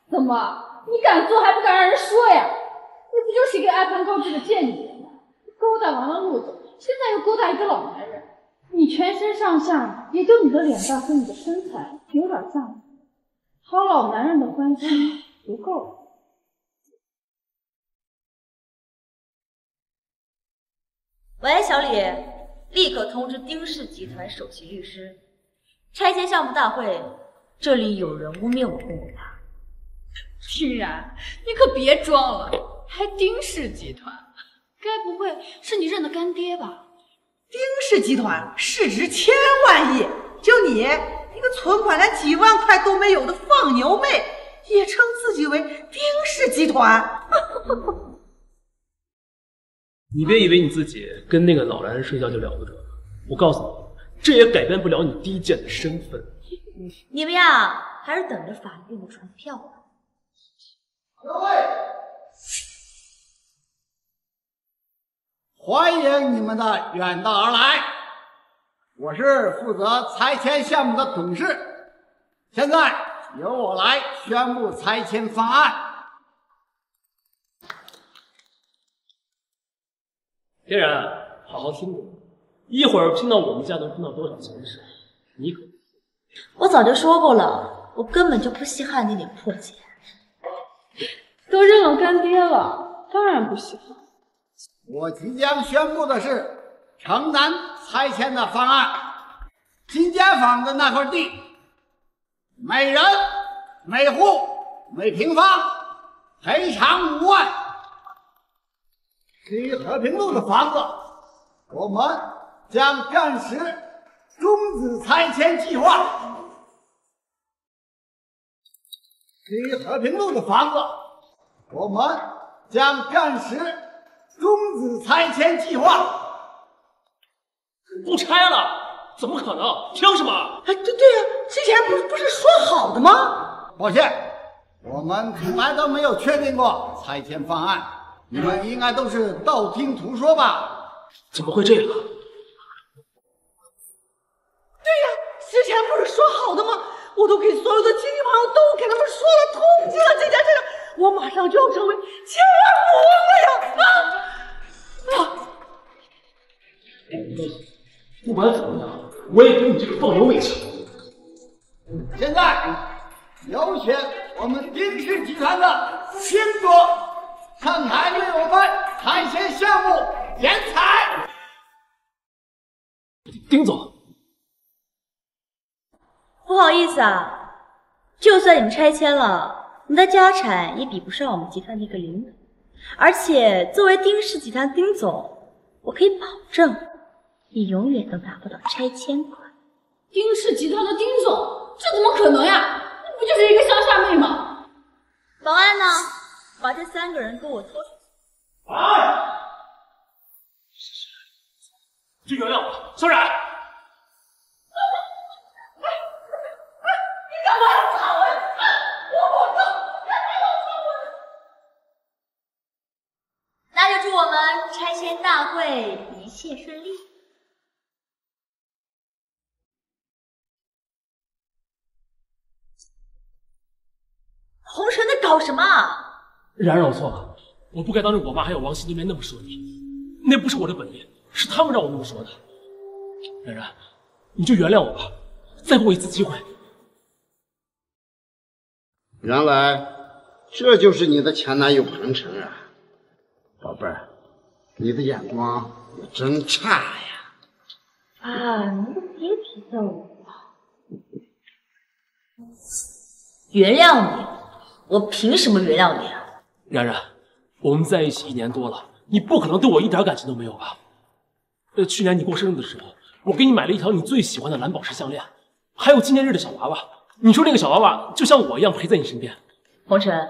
怎么，你敢做还不敢让人说呀？你不就是一个爱攀高枝的贱女人吗？勾搭完了陆总，现在又勾搭一个老男人，你全身上下也就你的脸蛋和你的身材有点像，讨老男人的欢心足够了。喂，小李，立刻通知丁氏集团首席律师。 拆迁项目大会，这里有人污蔑我跟我爸。丁然，你可别装了，还丁氏集团？该不会是你认的干爹吧？丁氏集团市值千万亿，就你一个存款连几万块都没有的放牛妹，也称自己为丁氏集团？你别以为你自己跟那个老男人睡觉就了不得了，我告诉你。 这也改变不了你低贱的身份。你们呀，还是等着法院的传票吧。各位，欢迎你们的远道而来。我是负责拆迁项目的董事，现在由我来宣布拆迁方案。别人好好听着，一会儿听到我们家能听到多少闲事？你可……我早就说过了，我根本就不稀罕那点破钱。都认了干爹了，当然不稀罕。我即将宣布的是城南拆迁的方案，金家坊的那块地，每人每户每平方赔偿五万。 至于和平路的房子，我们将暂时终止拆迁计划。至于和平路的房子，我们将暂时终止拆迁计划。不拆了？怎么可能？凭什么？哎，对对呀，之前不是不是说好的吗？抱歉，我们从来都没有确定过拆迁方案。 你们应该都是道听途说吧？怎么会这样？对呀，之前不是说好的吗？我都给所有的亲戚朋友都给他们说了通知了这家这家，我马上就要成为千万富翁了呀！啊！不管怎么样，我也给你这个放牛尾吃。现在有请我们丁氏集团的新卓。 上台为我们拆迁项目剪彩。丁总，不好意思啊，就算你们拆迁了，你的家产也比不上我们集团的一个零。而且作为丁氏集团丁总，我可以保证，你永远都拿不到拆迁款。丁氏集团的丁总，这怎么可能呀？那不就是一个乡下妹吗？保安呢？ 把这三个人给我拖出去！啊！是是，就原谅我，小冉。你干嘛要打我呀？我保证，人没有错我。那就祝我们拆迁大会一切顺利。红尘在搞什么？ 冉冉，我错了，我不该当着我妈还有王鑫对面那么说你，那不是我的本意，是他们让我那么说的。冉冉，你就原谅我吧，再给我一次机会。原来这就是你的前男友彭程啊，宝贝儿，你的眼光也真差呀。啊，你都别提到我了。原谅你，我凭什么原谅你啊？ 冉冉，我们在一起一年多了，你不可能对我一点感情都没有吧？呃，去年你过生日的时候，我给你买了一条你最喜欢的蓝宝石项链，还有纪念日的小娃娃。你说那个小娃娃就像我一样陪在你身边。红尘，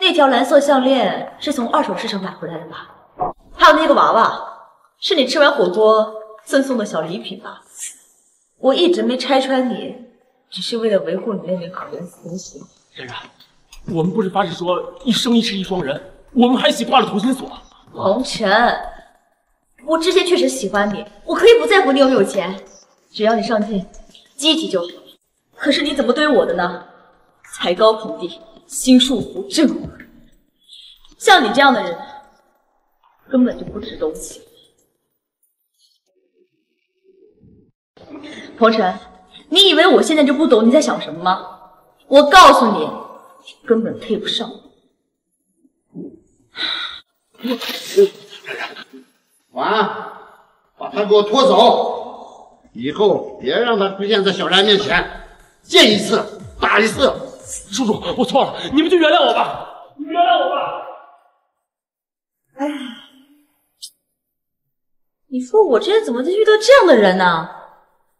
那条蓝色项链是从二手市场买回来的吧？还有那个娃娃，是你吃完火锅赠送的小礼品吧？我一直没拆穿你，只是为了维护你那名可怜的形象。冉冉。 我们不是发誓说一生一世一双人，我们还一起挂了同心锁。红尘，我之前确实喜欢你，我可以不在乎你有没有钱，只要你上进、积极就好。可是你怎么对我的呢？踩高捧低，心术不正。像你这样的人，根本就不值得我喜欢。红尘，你以为我现在就不懂你在想什么吗？我告诉你。 根本配不上我。晚安，把他给我拖走，以后别让他出现在小冉面前，见一次打一次。叔叔，我错了，你们就原谅我吧，你原谅我吧。哎，你说我这人怎么就遇到这样的人呢？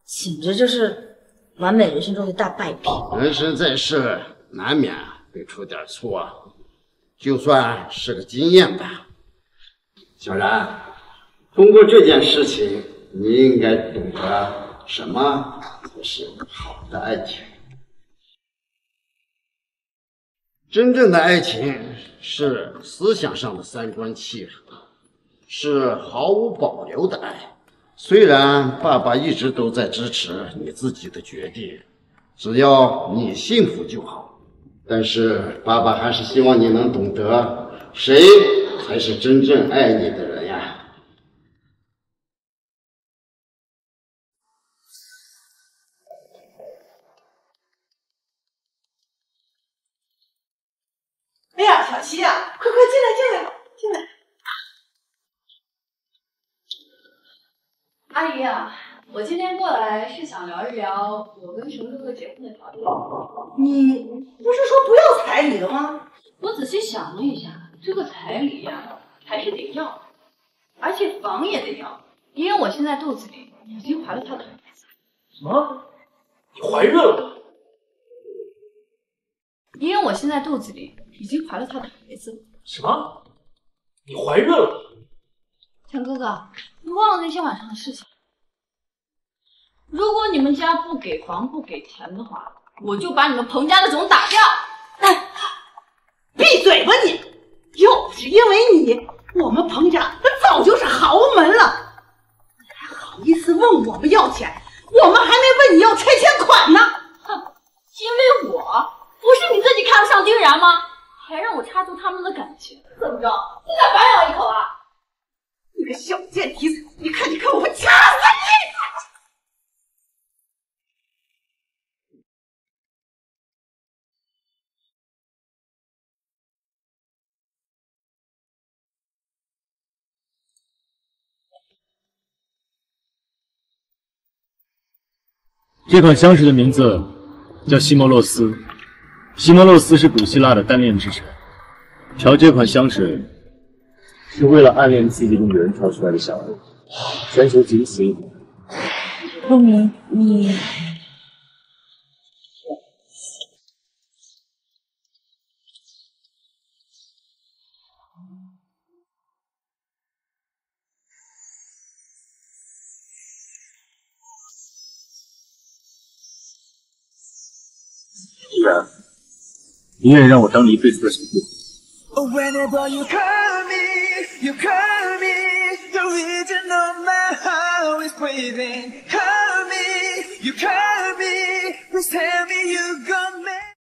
简直就是完美人生中的大败笔。人生在世。 难免会出点错，就算是个经验吧。小冉，通过这件事情，你应该懂得什么才是好的爱情。真正的爱情是思想上的三观契合，是毫无保留的爱。虽然爸爸一直都在支持你自己的决定，只要你幸福就好。 但是，爸爸还是希望你能懂得，谁才是真正爱你的人呀？小七呀、啊，快快进来，进来，进来。阿姨啊，我今天过来是想聊一聊我跟程哥哥结婚的条件。你不是说不要彩礼了吗？我仔细想了一下，这个彩礼呀、啊，还是得要，而且房也得要，因为我现在肚子里已经怀了他的孩子。什么？你怀孕了？ 因为我现在肚子里已经怀了他的孩子。什么？你怀孕了？强哥哥，你忘了那天晚上的事情。如果你们家不给房不给钱的话，我就把你们彭家的总打掉。哎，闭嘴吧你！又不是因为你，我们彭家那早就是豪门了。你还好意思问我们要钱？我们还没问你要拆迁款呢。哼，因为我。 不是你自己看不上丁然吗？还让我插足他们的感情，怎么着？你敢反咬我一口啊？你个小贱蹄子！你看，你看，我会掐死你！这款香水的名字叫西莫洛斯。 西莫洛斯是古希腊的单恋之神，调这款香水是为了暗恋自己的女人调出来的香味，全球仅此一款。陆明，你依然。 你也让我当你一辈子的神父。